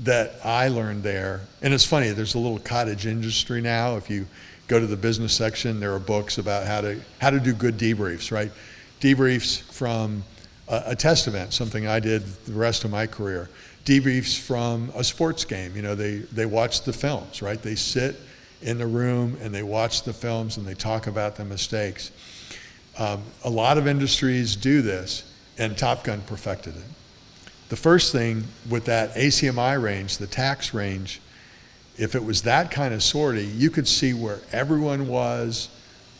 that I learned there, and it's funny, there's a little cottage industry now. If you go to the business section, there are books about how to do good debriefs, right? Debriefs from a test event, something I did the rest of my career. Debriefs from a sports game, you know, they watch the films, right? They sit in the room and they watch the films and they talk about the mistakes. A lot of industries do this, and Top Gun perfected it. The first thing with that ACMI range, the tax range, if it was that kind of sortie, you could see where everyone was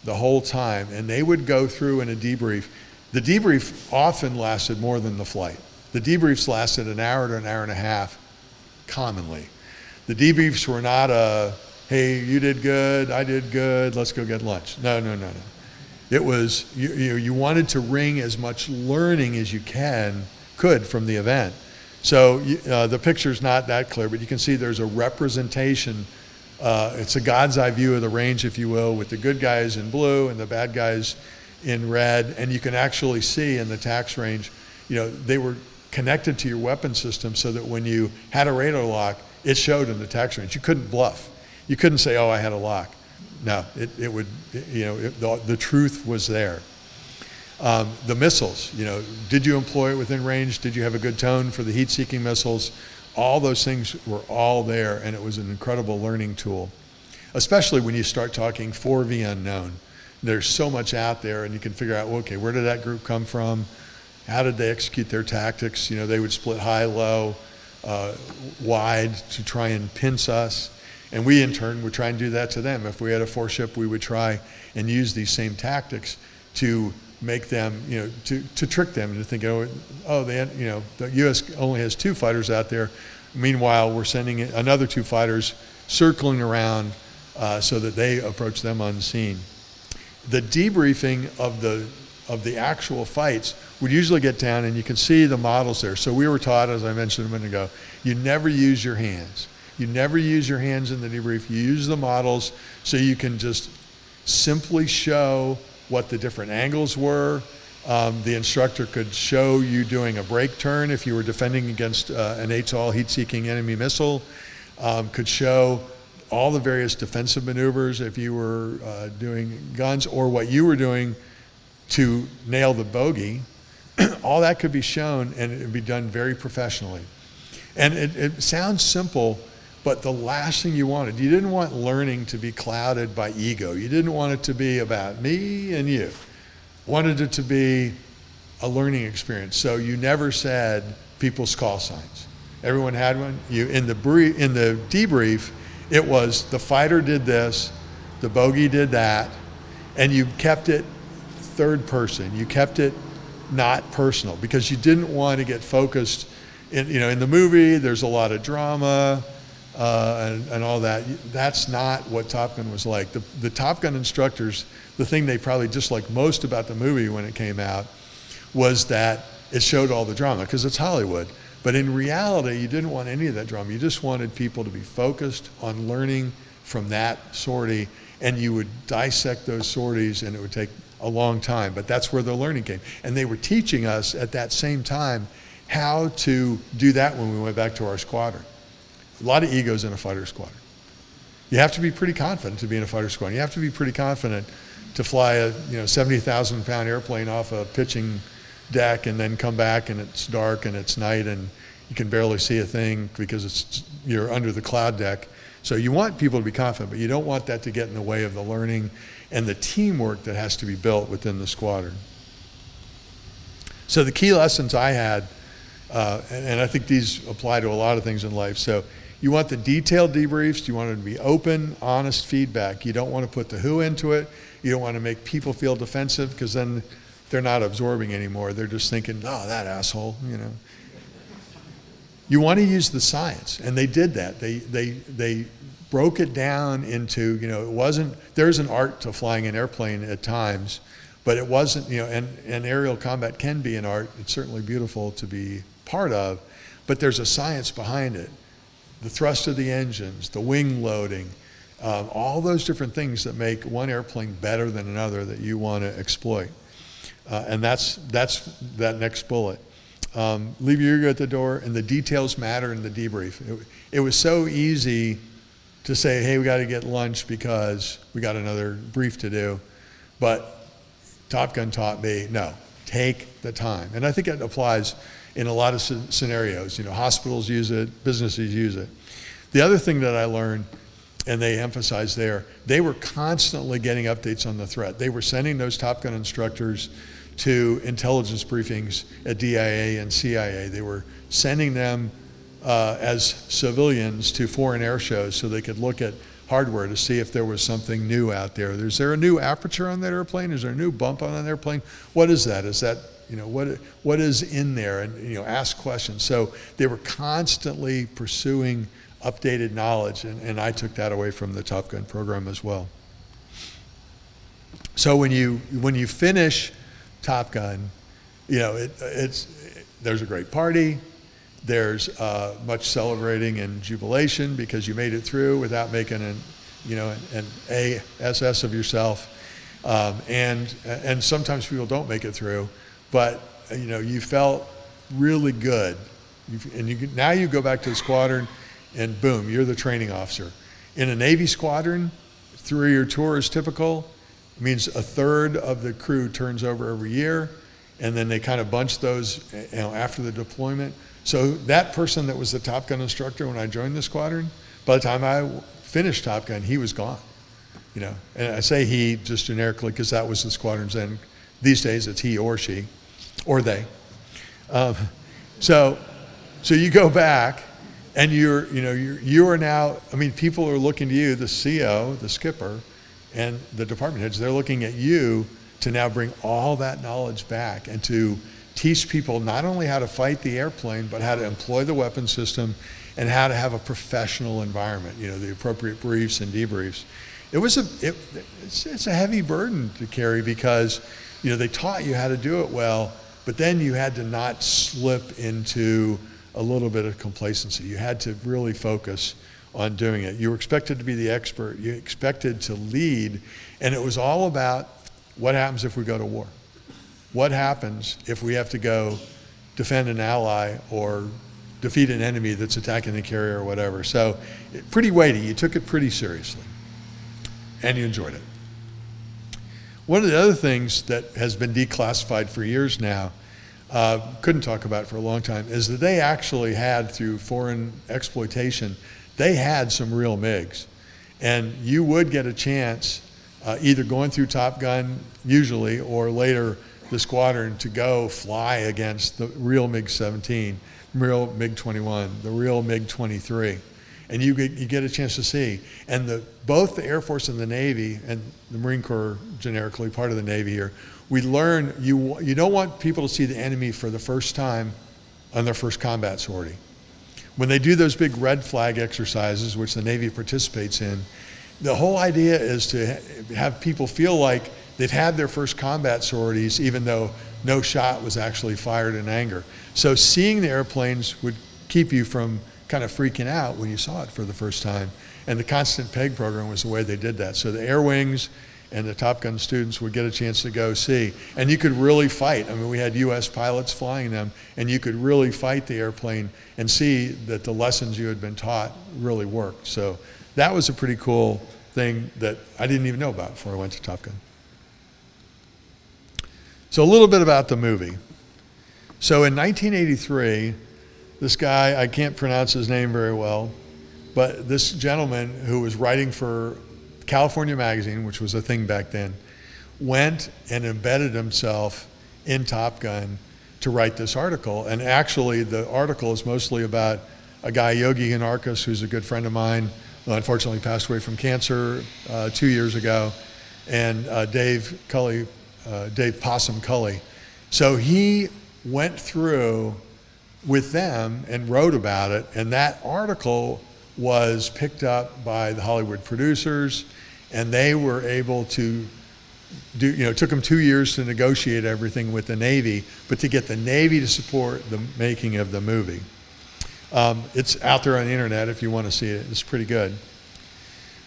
the whole time, and they would go through in a debrief. The debrief often lasted more than the flight. The debriefs lasted an hour to an hour and a half, commonly. The debriefs were not a, hey, you did good, I did good, let's go get lunch. No, no, no, no. It was, you wanted to wring as much learning as you could from the event. So the picture's not that clear, but you can see there's a representation. It's a God's eye view of the range, if you will, with the good guys in blue and the bad guys in red. And you can actually see in the tax range, you know, they were connected to your weapon system so that when you had a radar lock, it showed in the tax range. You couldn't bluff. You couldn't say, oh, I had a lock. No, it would, you know, the truth was there. The missiles, you know, did you employ it within range? Did you have a good tone for the heat-seeking missiles? All those things were all there, and it was an incredible learning tool, especially when you start talking 4V unknown. There's so much out there, and you can figure out, well, okay, where did that group come from? How did they execute their tactics? You know, they would split high, low, wide to try and pinch us. And we, in turn, would try and do that to them. If we had a four-ship, we would try and use these same tactics to make them, you know, to trick them into thinking, oh, they had, you know, the U.S. only has 2 fighters out there. Meanwhile, we're sending another 2 fighters circling around so that they approach them unseen. The debriefing of the actual fights would usually get down, and you can see the models there. So we were taught, as I mentioned a minute ago, you never use your hands. You never use your hands in the debrief. You use the models so you can just simply show what the different angles were, The instructor could show you doing a brake turn if you were defending against an ATOL heat-seeking enemy missile, could show all the various defensive maneuvers if you were doing guns, or what you were doing to nail the bogey. All that could be shown, and it would be done very professionally. And it sounds simple, but the last thing you wanted, you didn't want learning to be clouded by ego. You didn't want it to be about me and you. Wanted it to be a learning experience. So you never said people's call signs. Everyone had one. In the debrief, it was the fighter did this, the bogey did that, and you kept it third person. You kept it not personal, because you didn't want to get focused. In the movie, there's a lot of drama and all that. That's not what Top Gun was like. The Top Gun instructors, the thing they probably disliked most about the movie when it came out was that it showed all the drama, because it's Hollywood. But in reality, you didn't want any of that drama. You just wanted people to be focused on learning from that sortie, and you would dissect those sorties, and it would take a long time. But that's where the learning came. And they were teaching us at that same time how to do that when we went back to our squadron. A lot of egos in a fighter squadron. You have to be pretty confident to be in a fighter squadron. You have to be pretty confident to fly a 70,000-pound airplane off a pitching deck and then come back and it's dark and it's night and you can barely see a thing because you're under the cloud deck. So you want people to be confident, but you don't want that to get in the way of the learning and the teamwork that has to be built within the squadron. So the key lessons I had, and I think these apply to a lot of things in life. So you want the detailed debriefs. You want it to be open, honest feedback. You don't want to put the who into it. You don't want to make people feel defensive, because then they're not absorbing anymore. They're just thinking, oh, that asshole, You want to use the science, and they did that. They broke it down into, it wasn't, there's an art to flying an airplane at times, but it wasn't, and aerial combat can be an art. It's certainly beautiful to be part of, but there's a science behind it. The thrust of the engines, the wing loading, all those different things that make one airplane better than another that you want to exploit. And that's that next bullet. Leave your ego at the door, and the details matter in the debrief. It was so easy to say, hey, we got to get lunch because we got another brief to do. But Top Gun taught me, no, take the time. And I think it applies in a lot of scenarios. Hospitals use it, businesses use it. The other thing that I learned, and they emphasized there, they were constantly getting updates on the threat. They were sending those Top Gun instructors to intelligence briefings at DIA and CIA. They were sending them as civilians to foreign air shows so they could look at hardware to see if there was something new out there. Is there a new aperture on that airplane? Is there a new bump on an airplane? What is that? Is that, what is in there? And, ask questions. So they were constantly pursuing updated knowledge, and I took that away from the Top Gun program as well. So when you finish Top Gun, there's a great party, there's much celebrating and jubilation because you made it through without making an ass of yourself, and sometimes people don't make it through, but you felt really good, now you go back to the squadron. And boom, you're the training officer. In a Navy squadron, 3-year tour is typical. It means a third of the crew turns over every year, and then they kind of bunch those after the deployment. So that person that was the Top Gun instructor when I joined the squadron, by the time I finished Top Gun, he was gone. And I say he just generically because that was the squadron's end. These days it's he or she, or they. So you go back. And you are now, people are looking to you, the CO, the skipper, and the department heads, they're looking at you to now bring all that knowledge back and to teach people not only how to fight the airplane, but how to employ the weapon system and how to have a professional environment, the appropriate briefs and debriefs. It's a heavy burden to carry because, they taught you how to do it well, but then you had to not slip into a little bit of complacency. You had to really focus on doing it. You were expected to be the expert. You expected to lead, and it was all about what happens if we go to war. what happens if we have to go defend an ally or defeat an enemy that's attacking the carrier or whatever. So pretty weighty. You took it pretty seriously, and you enjoyed it. One of the other things that has been declassified for years now, couldn't talk about for a long time, is that they actually had, through foreign exploitation, they had some real MiGs. And you would get a chance, either going through Top Gun usually, or later the squadron, to go fly against the real MiG-17, real MiG-21, the real MiG-23. And you get a chance to see. And both the Air Force and the Navy, and the Marine Corps generically, part of the Navy here, we learn you don't want people to see the enemy for the first time on their first combat sortie. When they do those big red flag exercises, which the Navy participates in, the whole idea is to have people feel like they've had their first combat sorties, even though no shot was actually fired in anger. So seeing the airplanes would keep you from kind of freaking out when you saw it for the first time. And the constant peg program was the way they did that. So the air wings and the Top Gun students would get a chance to go see. And you could really fight. I mean, we had US pilots flying them, and you could really fight the airplane and see that the lessons you had been taught really worked. So that was a pretty cool thing that I didn't even know about before I went to Top Gun. So a little bit about the movie. So in 1983, this guy, I can't pronounce his name very well, but this gentleman who was writing for California Magazine, which was a thing back then, went and embedded himself in Top Gun to write this article. And actually, the article is mostly about a guy, Yogi Anarchis, who's a good friend of mine, who unfortunately passed away from cancer 2 years ago, and Dave Possum Cully. So he went through with them and wrote about it, and that article was picked up by the Hollywood producers, and they were able to do, you know, it took them 2 years to negotiate everything with the Navy, but to get the Navy to support the making of the movie. It's out there on the internet if you want to see it. It's pretty good.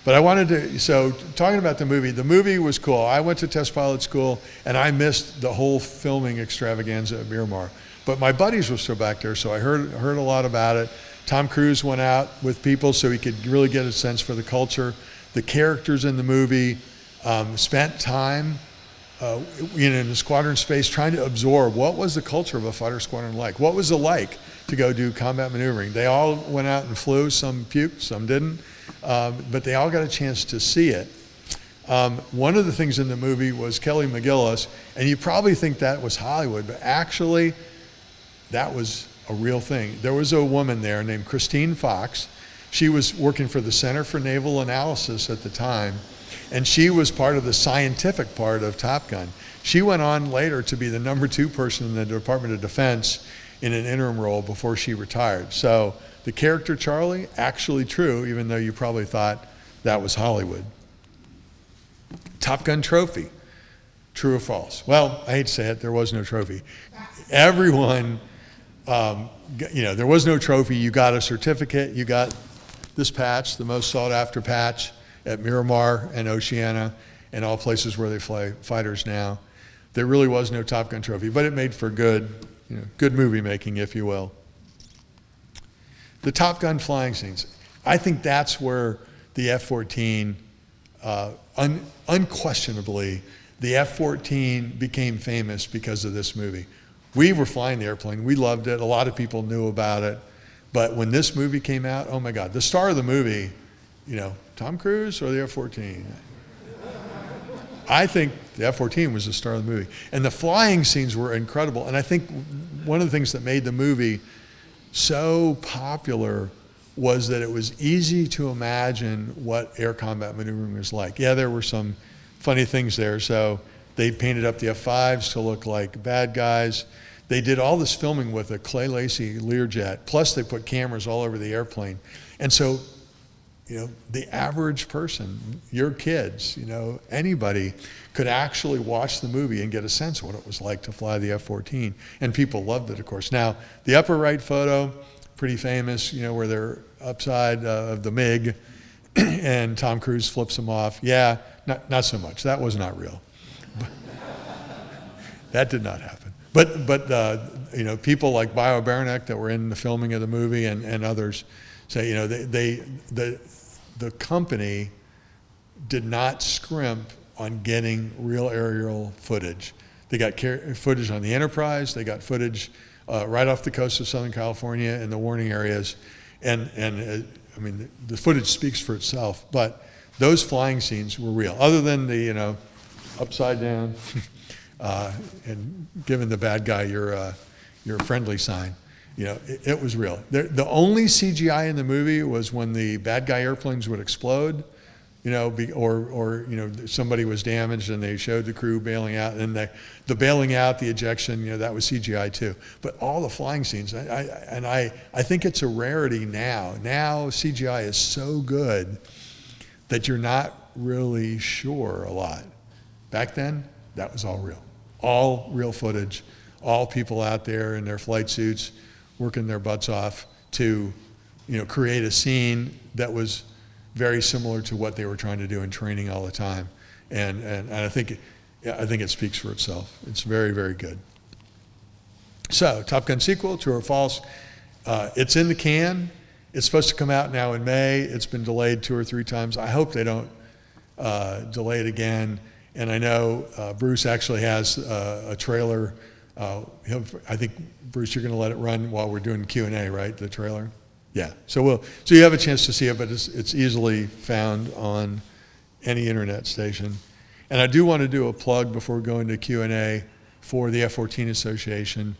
But I wanted to, so talking about the movie was cool. I went to test pilot school, and I missed the whole filming extravaganza at Miramar. But my buddies were still back there, so I heard a lot about it. Tom Cruise went out with people so he could really get a sense for the culture. The characters in the movie spent time in the squadron space trying to absorb what was the culture of a fighter squadron like. What was it like to go do combat maneuvering? They all went out and flew. Some puked, some didn't. But they all got a chance to see it. One of the things in the movie was Kelly McGillis, and you probably think that was Hollywood, but actually that was a real thing. There was a woman there named Christine Fox. She was working for the Center for Naval Analysis at the time, and she was part of the scientific part of Top Gun. She went on later to be the #2 person in the Department of Defense in an interim role before she retired. So the character Charlie, actually true, even though you probably thought that was Hollywood. Top Gun trophy, true or false? Well, I hate to say it, there was no trophy. Everyone, there was no trophy. You got a certificate, you got this patch, the most sought after patch at Miramar and Oceana and all places where they fly fighters now. There really was no Top Gun trophy, but it made for good, good movie making, if you will. The Top Gun flying scenes. I think that's where the F-14, unquestionably, the F-14 became famous because of this movie. We were flying the airplane. We loved it. A lot of people knew about it. But when this movie came out, oh my God, the star of the movie, Tom Cruise or the F-14? I think the F-14 was the star of the movie. And the flying scenes were incredible. And I think one of the things that made the movie so popular was that it was easy to imagine what air combat maneuvering was like. Yeah, there were some funny things there. So they painted up the F-5s to look like bad guys. They did all this filming with a Clay Lacy Learjet, plus they put cameras all over the airplane. And so, the average person, your kids, anybody could actually watch the movie and get a sense of what it was like to fly the F-14. And people loved it, of course. Now, the upper right photo, pretty famous, where they're upside of the MiG and Tom Cruise flips them off. Yeah, not so much. That was not real. That did not happen. But you know, people like Bio Baranek that were in the filming of the movie and others say, you know, the company did not scrimp on getting real aerial footage. They got footage on the Enterprise. They got footage right off the coast of Southern California and the warning areas. And I mean, the footage speaks for itself. But those flying scenes were real, other than the, you know, upside down and giving the bad guy your friendly sign. You know, it was real. The only CGI in the movie was when the bad guy airplanes would explode. You know, or you know, somebody was damaged and they showed the crew bailing out, and the bailing out, the ejection, you know, that was CGI too. But all the flying scenes, I think it's a rarity now. Now CGI is so good that you're not really sure a lot. Back then, that was all real footage, all people out there in their flight suits working their butts off to, you know, create a scene that was very similar to what they were trying to do in training all the time, and I think it speaks for itself. It's very, very good. So, Top Gun sequel, true or false? It's in the can. It's supposed to come out now in May. It's been delayed 2 or 3 times. I hope they don't delay it again. And I know Bruce actually has a trailer. I think, Bruce, you're going to let it run while we're doing Q&A, right? The trailer. Yeah, so you have a chance to see it, but it's easily found on any internet station. And I do want to do a plug before going to Q&A for the F-14 Association.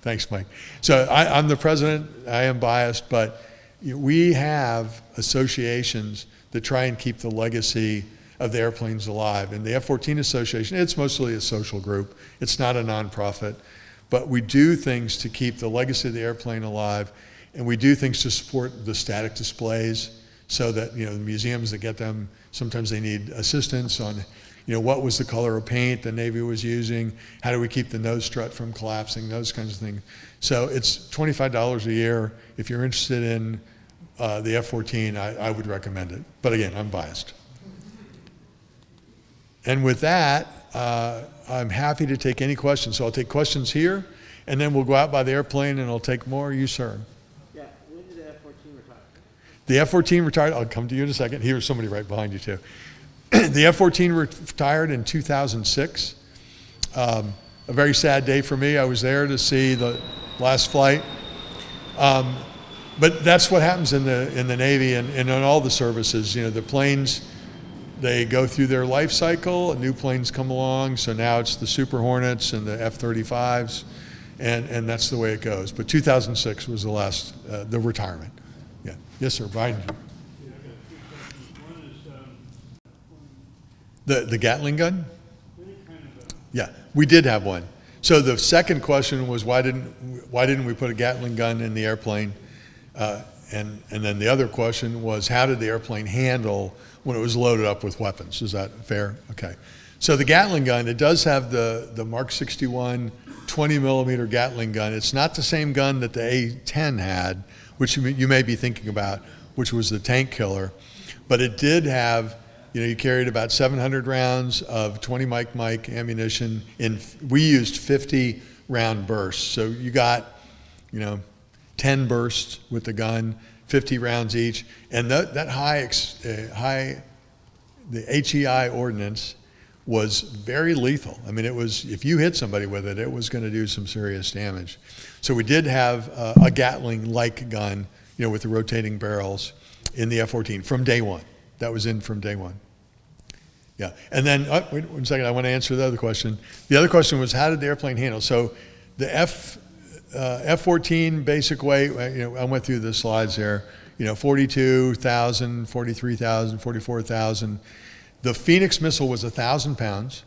Thanks, Mike. So I'm the president. I am biased, but we have associations that try and keep the legacy of the airplanes alive. And the F-14 Association, it's mostly a social group. It's not a nonprofit. But we do things to keep the legacy of the airplane alive, and we do things to support the static displays so that, you know, the museums that get them, sometimes they need assistance on, you know, what was the color of paint the Navy was using, how do we keep the nose strut from collapsing, those kinds of things. So it's $25 a year. If you're interested in the F-14, I would recommend it. But again, I'm biased. And with that, I'm happy to take any questions. So I'll take questions here, and then we'll go out by the airplane, and I'll take more. You, sir. Yeah, when did the F-14 retire? The F-14 retired, I'll come to you in a second. Here's somebody right behind you, too. The F-14 retired in 2006. A very sad day for me. I was there to see the last flight. But that's what happens in the Navy and in all the services. You know, the planes, they go through their life cycle, and new planes come along, so now it's the Super Hornets and the F-35s, and that's the way it goes. But 2006 was the last, the retirement. Yeah. Yes, sir, Biden. Yeah, I've got 2 questions. One is, the Gatling gun? Yeah, we did have one. So the second question was, why didn't we put a Gatling gun in the airplane? And then the other question was, how did the airplane handle when it was loaded up with weapons? Is that fair? Okay. So the Gatling gun, it does have the Mark 61 20mm Gatling gun. It's not the same gun that the A-10 had, which you may be thinking about, which was the tank killer. But it did have, you know, you carried about 700 rounds of 20 Mike ammunition. We used 50 round bursts. So you got, you know, 10 bursts with the gun, 50 rounds each, and that the HEI ordinance was very lethal. I mean, it was, if you hit somebody with it, it was going to do some serious damage. So we did have a Gatling-like gun, you know, with the rotating barrels in the F-14 from day one. That was in from day one. Yeah, and then wait 1 second, I want to answer the other question. The other question was, how did the airplane handle? So the F-14 basic weight, you know, I went through the slides there, you know, 42,000, 43,000, 44,000. The Phoenix missile was 1,000 pounds,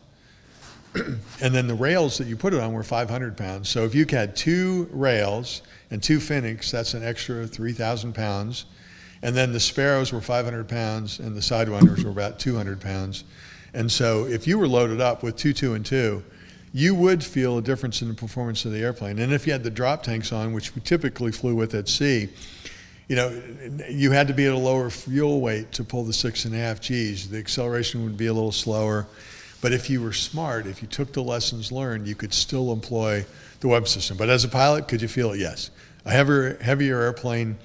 and then the rails that you put it on were 500 pounds. So if you had 2 rails and 2 Phoenix, that's an extra 3,000 pounds. And then the Sparrows were 500 pounds, and the Sidewinders were about 200 pounds. And so if you were loaded up with 2, 2, and 2, you would feel a difference in the performance of the airplane. And if you had the drop tanks on, which we typically flew with at sea, you know, you had to be at a lower fuel weight to pull the 6.5 Gs. The acceleration would be a little slower. But if you were smart, if you took the lessons learned, you could still employ the web system. But as a pilot, could you feel it? Yes. A heavier airplane,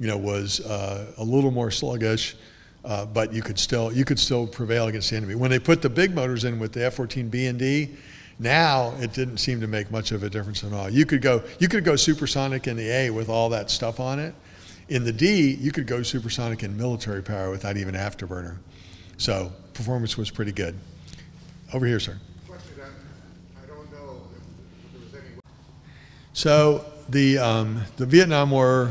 you know, was a little more sluggish, but you could still prevail against the enemy. When they put the big motors in with the F-14B and D, now it didn't seem to make much of a difference at all. You could go supersonic in the A with all that stuff on it. In the D, you could go supersonic in military power without even afterburner. So performance was pretty good. Over here, sir. I don't know if there was any. So the Vietnam War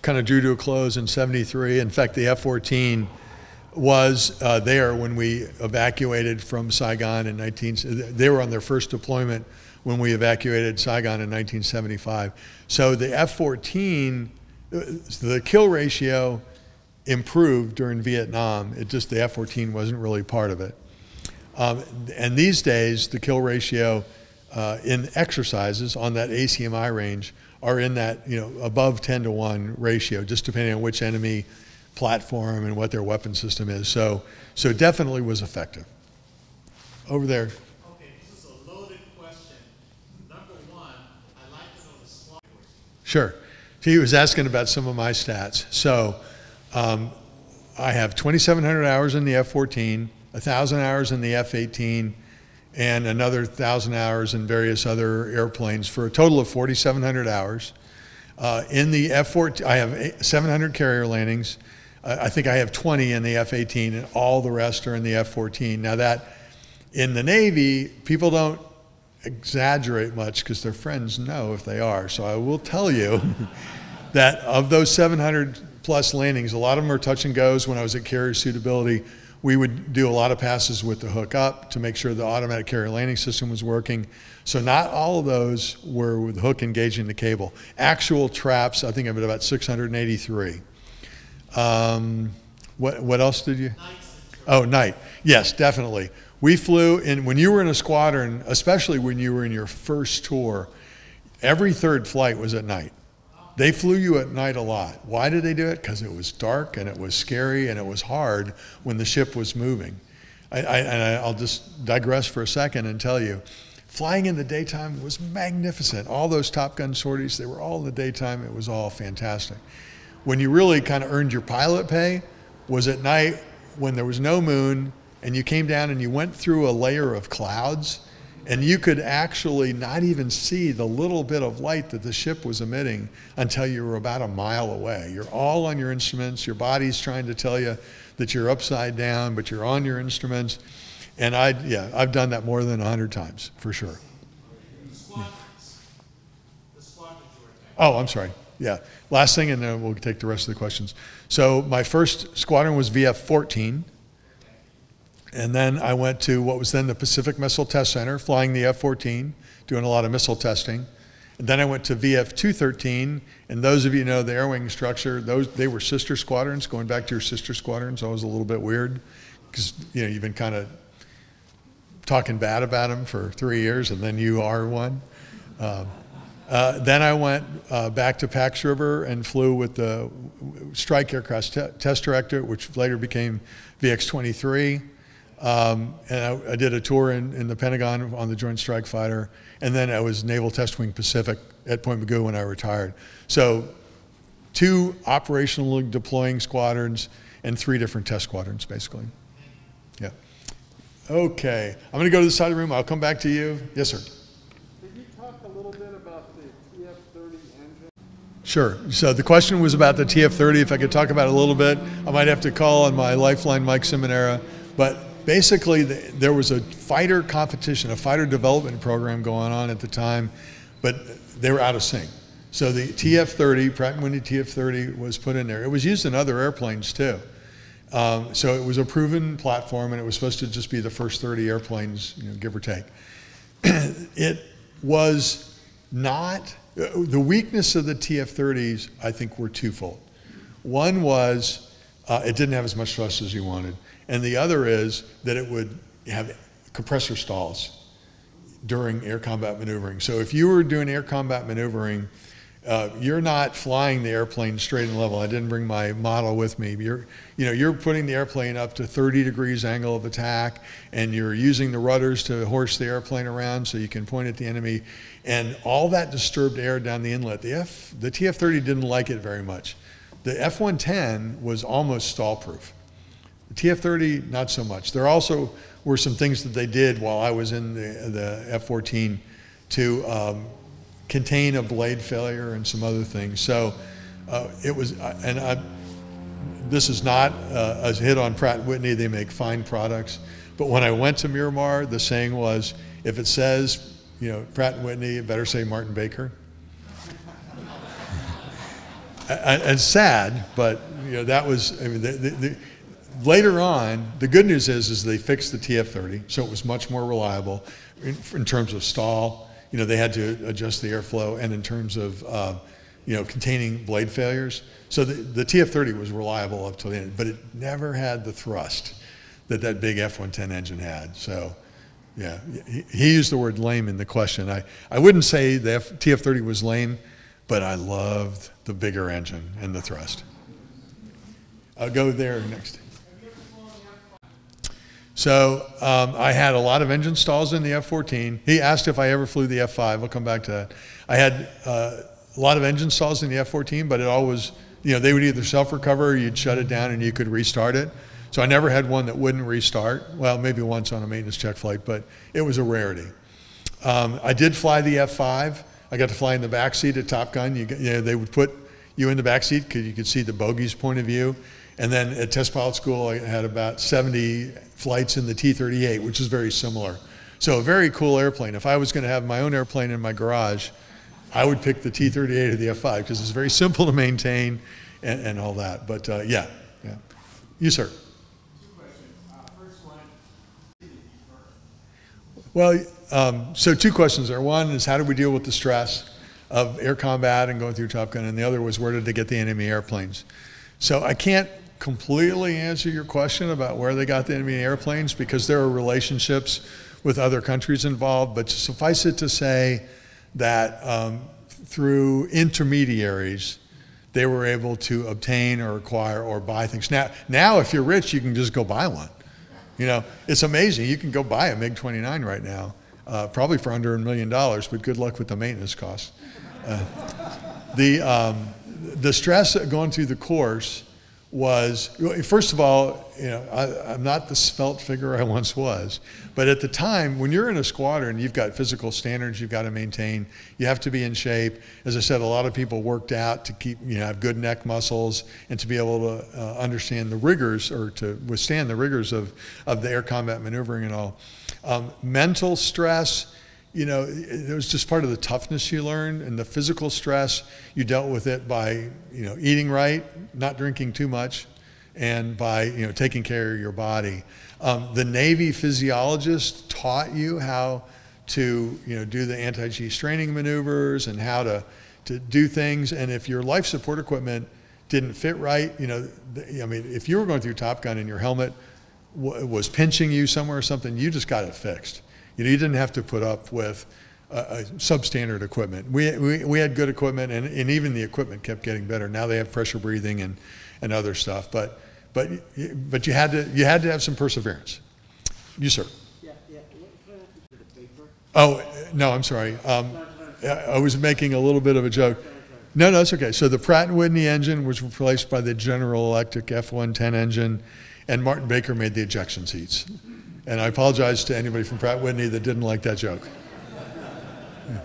kind of drew to a close in '73. In fact, the F-14 was there when we evacuated from Saigon in They were on their first deployment when we evacuated Saigon in 1975. So the F-14, the kill ratio improved during Vietnam. It just, the F-14 wasn't really part of it. And these days, the kill ratio in exercises on that ACMI range are in that, you know, above 10-to-1 ratio, just depending on which enemy platform and what their weapon system is. So definitely was effective. Over there. Okay, this is a loaded question. Number one, I'd like to know the slide. Sure. So he was asking about some of my stats. So I have 2,700 hours in the F-14, 1,000 hours in the F-18, and another 1,000 hours in various other airplanes for a total of 4,700 hours. In the F-14, I have 700 carrier landings. I think I have 20 in the F-18, and all the rest are in the F-14. Now that, in the Navy, people don't exaggerate much because their friends know if they are. So I will tell you that of those 700 plus landings, a lot of them are touch and goes. When I was at carrier suitability, we would do a lot of passes with the hook up to make sure the automatic carrier landing system was working. So not all of those were with hook engaging the cable. Actual traps, I think I've got about 683. What else did you? Oh, night. Yes, definitely. We flew in, when you were in a squadron, especially when you were in your first tour, every third flight was at night. They flew you at night a lot. Why did they do it? Because it was dark and it was scary and it was hard when the ship was moving. I'll just digress for a second and tell you, flying in the daytime was magnificent. All those Top Gun sorties, they were all in the daytime. It was all fantastic. When you really kind of earned your pilot pay was at night when there was no moon and you came down and you went through a layer of clouds and you could actually not even see the little bit of light that the ship was emitting until you were about a mile away. You're all on your instruments, your body's trying to tell you that you're upside down, but you're on your instruments. And I've done that more than 100 times, for sure. The squadrons you were attacking. Oh, I'm sorry, yeah. Last thing, and then we'll take the rest of the questions. So my first squadron was VF-14. And then I went to what was then the Pacific Missile Test Center, flying the F-14, doing a lot of missile testing. And then I went to VF-213, and those of you who know the air wing structure, they were sister squadrons. Going back to your sister squadrons, always a little bit weird, because you've been kind of talking bad about them for 3 years, and then you are one. Then I went back to Pax River and flew with the Strike Aircraft Test Directorate, which later became VX-23. And I did a tour in the Pentagon on the Joint Strike Fighter, and then I was Naval Test Wing Pacific at Point Mugu when I retired. So 2 operational deploying squadrons and 3 different test squadrons, basically. Yeah. Okay, I'm going to go to the side of the room. I'll come back to you. Yes, sir. Could you talk a little bit about the TF-30 engine? Sure. So the question was about the TF-30. If I could talk about it a little bit, I might have to call on my lifeline, Mike Simonera, but basically, there was a fighter competition, a fighter development program going on at the time, but they were out of sync. So the TF-30, Pratt & Whitney TF-30 was put in there. It was used in other airplanes too. So it was a proven platform, and it was supposed to just be the first 30 airplanes, give or take. It was not, the weakness of the TF-30s, I think, were twofold. One was it didn't have as much thrust as you wanted. And the other is that it would have compressor stalls during air combat maneuvering. So if you were doing air combat maneuvering, You're not flying the airplane straight and level. I didn't bring my model with me. You're putting the airplane up to 30 degrees angle of attack, and you're using the rudders to horse the airplane around so you can point at the enemy, and all that disturbed air down the inlet. The TF-30 didn't like it very much. The F-110 was almost stall-proof. The TF-30, not so much. There also were some things that they did while I was in the F-14 to contain a blade failure and some other things. So it was, this is not a hit on Pratt & Whitney. They make fine products. But when I went to Miramar, the saying was, if it says, Pratt & Whitney, it better say Martin Baker. And sad, but that was, later on, the good news is they fixed the TF-30, so it was much more reliable in terms of stall. They had to adjust the airflow, and in terms of containing blade failures. So the TF-30 was reliable up to the end, but it never had the thrust that big F-110 engine had. So yeah, he used the word lame in the question. I wouldn't say the TF-30 was lame, but I loved the bigger engine and the thrust. I'll go there next. So I had a lot of engine stalls in the F-14. He asked if I ever flew the F-5. I'll come back to that. I had a lot of engine stalls in the F-14, but it always, they would either self-recover or you'd shut it down and you could restart it. So I never had one that wouldn't restart. Well, maybe once on a maintenance check flight, but it was a rarity. I did fly the F-5. I got to fly in the backseat at Top Gun. They would put you in the backseat because you could see the bogey's point of view. And then at test pilot school, I had about 70 flights in the T-38, which is very similar. So a very cool airplane. If I was going to have my own airplane in my garage, I would pick the T-38 or the F-5 because it's very simple to maintain and all that. But yeah. You, sir. Two questions. First one, did you burn? Well, so two questions there. One is how do we deal with the stress of air combat and going through Top Gun? And the other was where did they get the enemy airplanes? So I can't completely answer your question about where they got the enemy airplanes because there are relationships with other countries involved, but suffice it to say that through intermediaries, they were able to obtain or acquire or buy things. Now if you're rich, you can just go buy one. It's amazing. You can go buy a MiG-29 right now, probably for under $1 million, but good luck with the maintenance costs. The stress of going through the course was, first of all, I'm not the svelte figure I once was, but at the time, when you're in a squadron, you've got physical standards you've got to maintain. You have to be in shape. As I said, a lot of people worked out to keep, have good neck muscles and to be able to understand the rigors or to withstand the rigors of the air combat maneuvering and all. Mental stress, it was just part of the toughness you learned, and the physical stress, you dealt with it by, eating right, not drinking too much, and by, taking care of your body. The Navy physiologist taught you how to, do the anti-G straining maneuvers and how to do things, and if your life support equipment didn't fit right, if you were going through Top Gun and your helmet was pinching you somewhere or something, you just got it fixed. You didn't have to put up with substandard equipment. We had good equipment, and even the equipment kept getting better. Now they have pressure breathing and other stuff. But you had to have some perseverance. You, sir. Yeah. Oh no, I'm sorry. I was making a little bit of a joke. No, it's okay. So the Pratt & Whitney engine was replaced by the General Electric F-110 engine, and Martin Baker made the ejection seats. And I apologize to anybody from Pratt & Whitney that didn't like that joke. Yeah.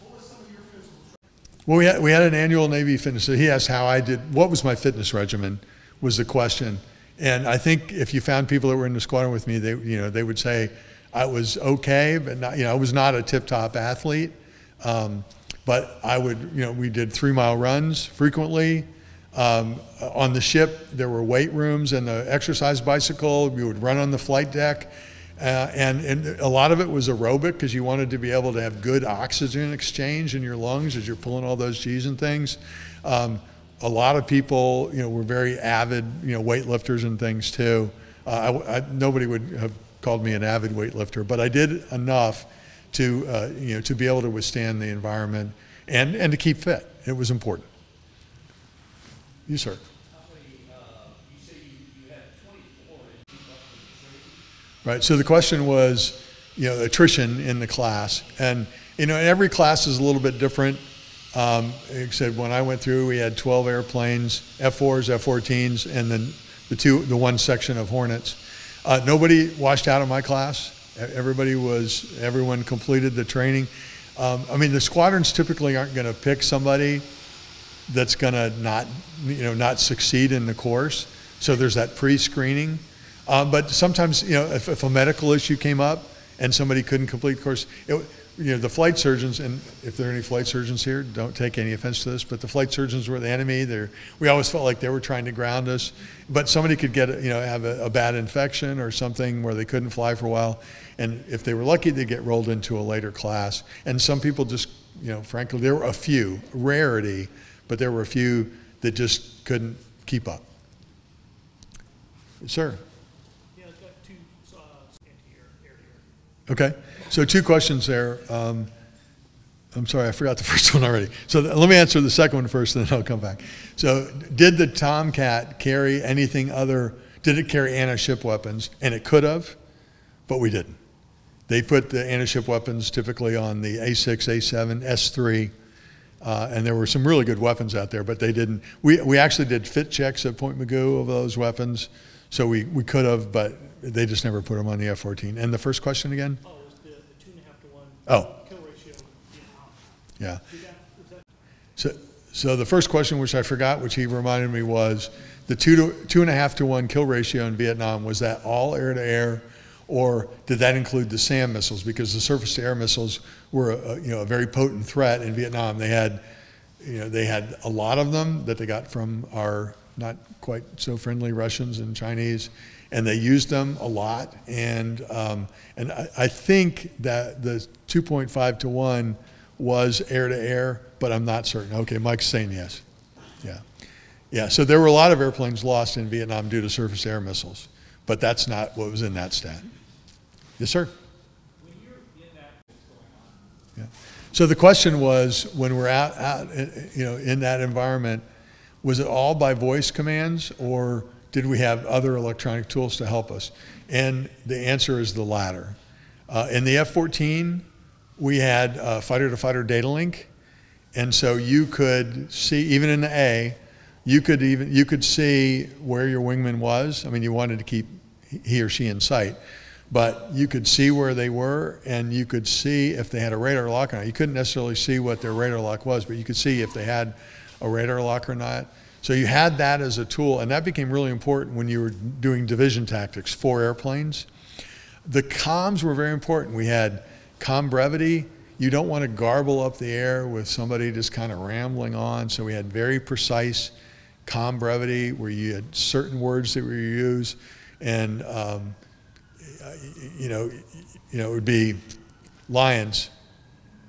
What was some of your physical training? Well, we had an annual Navy fitness. So he asked how I did, what was my fitness regimen, was the question. And I think if you found people that were in the squadron with me, they would say I was okay, but not, I was not a tip-top athlete. But I would, we did 3-mile runs frequently. On the ship, there were weight rooms and the exercise bicycle. We would run on the flight deck. And a lot of it was aerobic because you wanted to be able to have good oxygen exchange in your lungs as you're pulling all those G's and things. A lot of people, were very avid, weightlifters and things too. Nobody would have called me an avid weightlifter, but I did enough to be able to withstand the environment and to keep fit. It was important. You, sir. You say you had 24 that keep up with the. Right, so the question was, you know, attrition in the class. And, you know, every class is a little bit different. Except when I went through, we had 12 airplanes, F-4s, F-14s, and then the one section of Hornets. Nobody washed out of my class. Everyone completed the training. I mean, the squadrons typically aren't going to pick somebody that's going to not succeed in the course. So there's that pre-screening. But sometimes, you know, if a medical issue came up and somebody couldn't complete the course, you know, the flight surgeons, and if there are any flight surgeons here, don't take any offense to this, but the flight surgeons were the enemy. We always felt like they were trying to ground us, but somebody could get, you know, have a bad infection or something where they couldn't fly for a while, and if they were lucky, they'd get rolled into a later class. And some people just, you know, frankly, there were a few, rarity, but there were a few that just couldn't keep up. Sir? Yeah, I've got two anti-air. Okay. So two questions there. I'm sorry, I forgot the first one already. So let me answer the second one first, and then I'll come back. So did the Tomcat carry anything other? Did it carry anti-ship weapons? And it could have, but we didn't. They put the anti-ship weapons typically on the A6, A7, S3, and there were some really good weapons out there, but they didn't. We actually did fit checks at Point Mugu of those weapons, so we could have, but they just never put them on the F-14. And the first question again? Oh, yeah. So the first question, which I forgot, which he reminded me, was the 2.5 to 1 kill ratio in Vietnam. Was that all air-to-air, or did that include the SAM missiles? Because the surface-to-air missiles were, a very potent threat in Vietnam. They had a lot of them that they got from our not quite so friendly Russians and Chinese. And they used them a lot, and I think that the 2.5 to 1 was air-to-air, but I'm not certain. Okay, Mike's saying yes. Yeah, so there were a lot of airplanes lost in Vietnam due to surface-to-air missiles, but that's not what was in that stat. Yes, sir? When you're in that, what's going on? Yeah. So the question was, when we're out in that environment, was it all by voice commands, or did we have other electronic tools to help us? And the answer is the latter. In the F-14, we had fighter-to-fighter data link, and so you could see, even in the A, you could see where your wingman was. I mean, you wanted to keep he or she in sight, but you could see where they were, and you could see if they had a radar lock or not. You couldn't necessarily see what their radar lock was, but you could see if they had a radar lock or not. So you had that as a tool, and that became really important when you were doing division tactics, 4 airplanes. The comms were very important. We had comm brevity. You don't want to garble up the air with somebody just kind of rambling on, so we had very precise comm brevity where you had certain words that were used, and it would be Lions,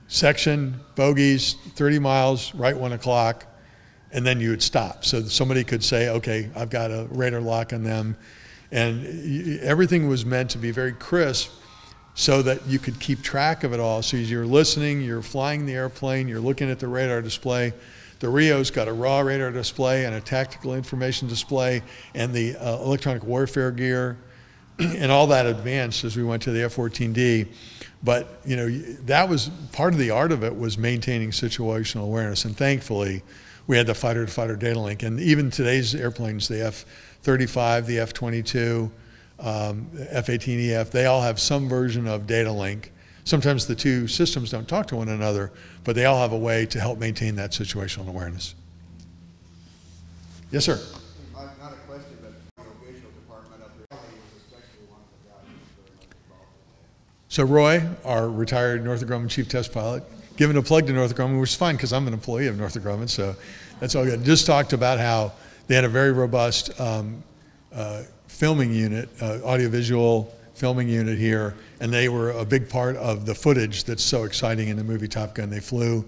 section, bogeys, 30 miles, right 1 o'clock, and then you would stop. So somebody could say, okay, I've got a radar lock on them. And everything was meant to be very crisp so that you could keep track of it all. So you're listening, you're flying the airplane, you're looking at the radar display. The Rio's got a raw radar display and a tactical information display and the electronic warfare gear and all that advanced as we went to the F-14D. But you know, that was part of the art of it, was maintaining situational awareness. And thankfully, we had the fighter-to-fighter data link, and even today's airplanes, the F-35, the F-22, F-18EF, they all have some version of data link. Sometimes the two systems don't talk to one another, but they all have a way to help maintain that situational awareness. Yes, sir? Not a question, but the visual department up there is especially one of the guys who's very much involved in that. So Roy, our retired Northrop Grumman chief test pilot, giving a plug to Northrop Grumman, which is fine because I'm an employee of Northrop Grumman, so that's all good. Just talked about how they had a very robust filming unit, audiovisual filming unit here, and they were a big part of the footage that's so exciting in the movie Top Gun. They flew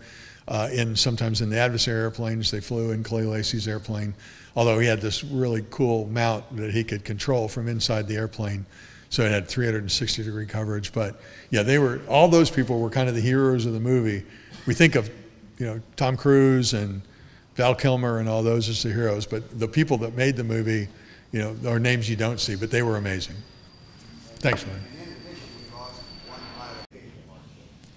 sometimes in the adversary airplanes, they flew in Clay Lacy's airplane, although he had this really cool mount that he could control from inside the airplane. So it had 360-degree coverage, but yeah, all those people were kind of the heroes of the movie. We think of you know, Tom Cruise and Val Kilmer and all those as the heroes, but the people that made the movie, you know, are names you don't see, but they were amazing. Thanks, man.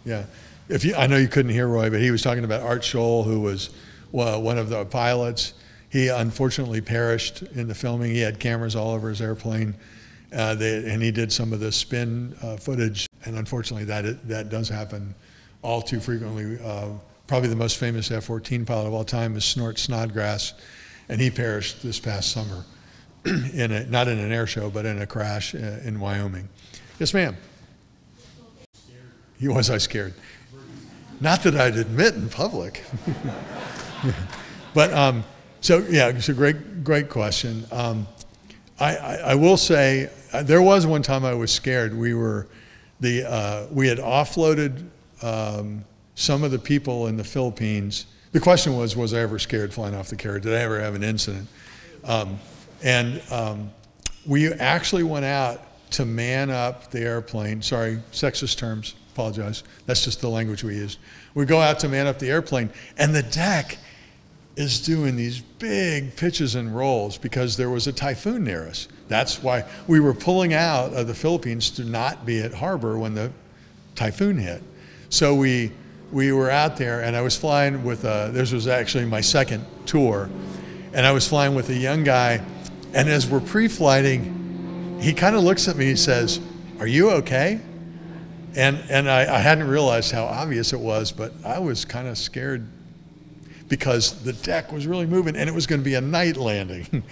Yeah, if you, I know you couldn't hear Roy, but he was talking about Art Scholl, who was one of the pilots. He unfortunately perished in the filming. He had cameras all over his airplane, and he did some of the spin footage. And unfortunately, that does happen all too frequently. Probably the most famous F-14 pilot of all time is Snort Snodgrass, and he perished this past summer, in a, not in an air show, but in a crash in Wyoming. Yes, ma'am. He was I scared. Not that I'd admit in public. But so yeah, it's a great question. I will say there was one time I was scared. We were we had offloaded some of the people in the Philippines. The question was I ever scared flying off the carrier? Did I ever have an incident? We actually went out to man up the airplane. Sorry, sexist terms. Apologize. That's just the language we used. We go out to man up the airplane, and the deck is doing these big pitches and rolls because there was a typhoon near us. That's why we were pulling out of the Philippines to not be at harbor when the typhoon hit. So we were out there, and I was flying with this was actually my second tour, and I was flying with a young guy, and as we're pre-flighting, he kind of looks at me and he says, "Are you okay?" And I hadn't realized how obvious it was, but I was kind of scared because the deck was really moving and it was going to be a night landing.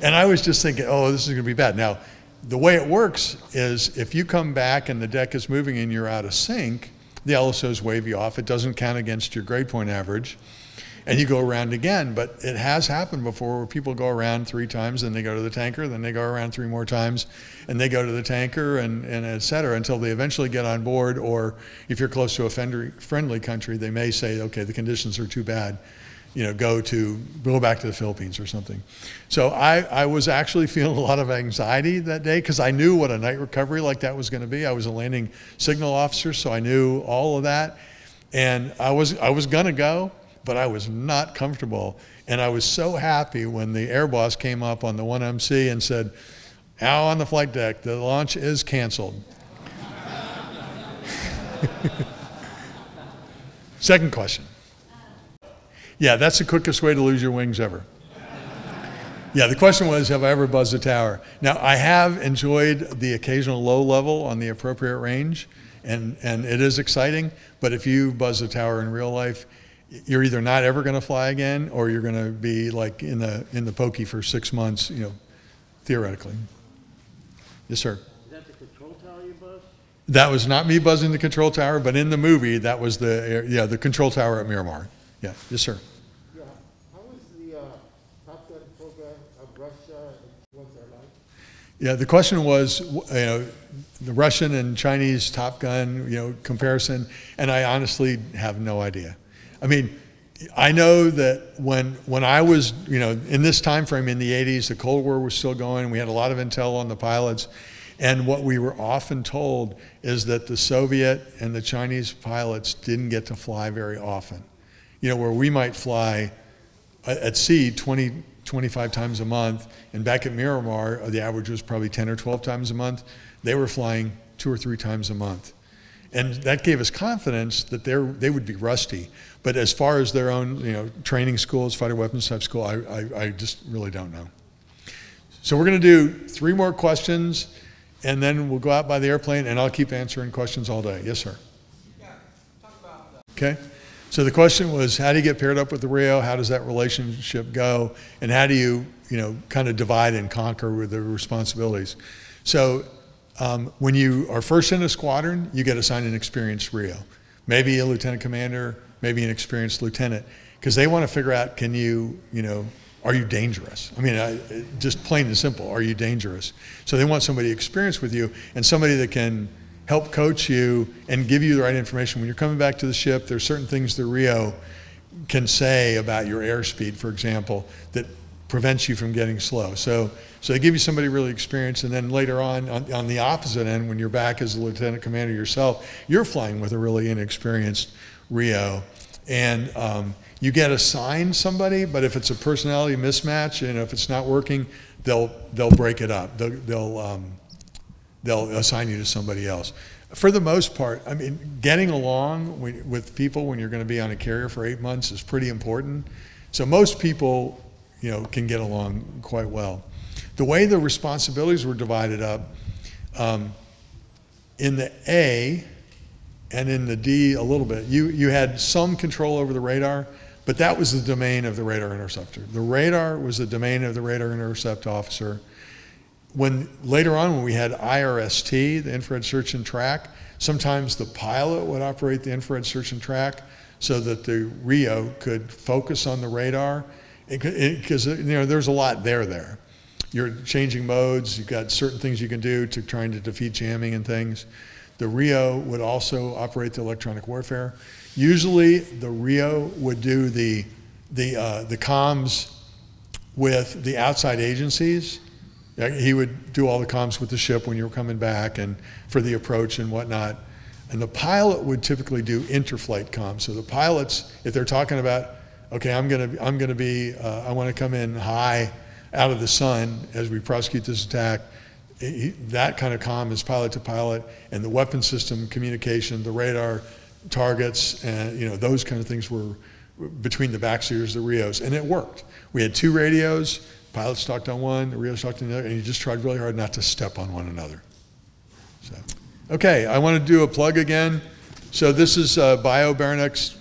And I was just thinking, oh, this is going to be bad. Now, the way it works is if you come back and the deck is moving and you're out of sync, the LSOs wave you off. It doesn't count against your grade point average. And you go around again, but it has happened before where people go around 3 times, then they go to the tanker, then they go around 3 more times, and they go to the tanker, and et cetera, until they eventually get on board, or if you're close to a friendly country, they may say, okay, the conditions are too bad, you know, go back to the Philippines or something. So I was actually feeling a lot of anxiety that day because I knew what a night recovery like that was going to be. I was a landing signal officer, so I knew all of that, and I was going to go, but I was not comfortable. And I was so happy when the air boss came up on the 1MC and said, "Out on the flight deck, the launch is canceled." Second question. Yeah, that's the quickest way to lose your wings ever. Yeah, the question was, have I ever buzzed a tower? Now, I have enjoyed the occasional low level on the appropriate range, and it is exciting, but if you buzz a tower in real life, you're either not ever going to fly again, or you're going to be like in the pokey for 6 months, you know, theoretically. Yes, sir. Is that the control tower you buzzed? That was not me buzzing the control tower, but in the movie, that was the control tower at Miramar. Yeah. Yes, sir. Yeah. How was the Top Gun program of Russia and what they're like? Yeah. The question was, you know, the Russian and Chinese Top Gun, you know, comparison, and I honestly have no idea. I mean, I know that when I was, you know, in this time frame in the 80s, the Cold War was still going. We had a lot of intel on the pilots. And what we were often told is that the Soviet and the Chinese pilots didn't get to fly very often. You know, where we might fly at sea 20, 25 times a month. And back at Miramar, the average was probably 10 or 12 times a month. They were flying 2 or 3 times a month. And that gave us confidence that they would be rusty. But as far as their own, you know, training schools, fighter weapons type school, I just really don't know. So we're going to do 3 more questions, and then we'll go out by the airplane, and I'll keep answering questions all day. Yes, sir. Yeah, talk about that. Okay. So the question was, how do you get paired up with the RIO? How does that relationship go? And how do you, you know, kind of divide and conquer with the responsibilities? So when you are first in a squadron, you get assigned an experienced RIO, maybe a lieutenant commander, maybe an experienced lieutenant, because they want to figure out, can you, you know, are you dangerous? I mean, just plain and simple, are you dangerous? So they want somebody experienced with you and somebody that can help coach you and give you the right information. When you're coming back to the ship, there's certain things the RIO can say about your airspeed, for example, that prevents you from getting slow. So they give you somebody really experienced, and then later on the opposite end, when you're back as a lieutenant commander yourself, you're flying with a really inexperienced RIO, And you get assigned somebody, but if it's a personality mismatch and if it's not working, they'll break it up. They'll assign you to somebody else. For the most part, I mean, getting along with people when you're going to be on a carrier for 8 months is pretty important. So most people, you know, can get along quite well. The way the responsibilities were divided up, in the A and in the D a little bit, you had some control over the radar, but that was the domain of the radar interceptor. The radar was the domain of the radar intercept officer. Later on, when we had IRST, the infrared search and track, sometimes the pilot would operate the infrared search and track so that the REO could focus on the radar, because you know there's a lot there. You're changing modes, you've got certain things you can do to trying to defeat jamming and things. The REO would also operate the electronic warfare. Usually the REO would do the comms with the outside agencies. He would do all the comms with the ship when you were coming back and for the approach and whatnot. And the pilot would typically do interflight comms. So the pilots, if they're talking about, okay, I want to come in high out of the sun as we prosecute this attack, that kind of comm is pilot to pilot, and the weapon system communication, the radar targets, and you know those kind of things were between the backseaters, the REOs, and it worked. We had two radios. Pilots talked on one, the REOs talked on the other, and you just tried really hard not to step on one another. So, okay, I want to do a plug again. So this is Bio Baranek's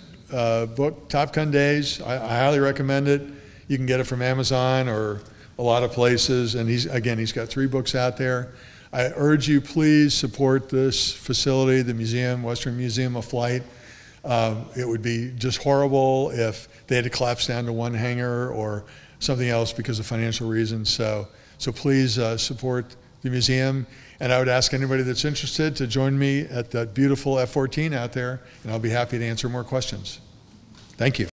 book, Top Gun Days. I highly recommend it. You can get it from Amazon or a lot of places. And he's got 3 books out there. I urge you, please support this facility, the museum, Western Museum of Flight. It would be just horrible if they had to collapse down to one hangar or something else because of financial reasons. So please support the museum. And I would ask anybody that's interested to join me at that beautiful F-14 out there, and I'll be happy to answer more questions. Thank you.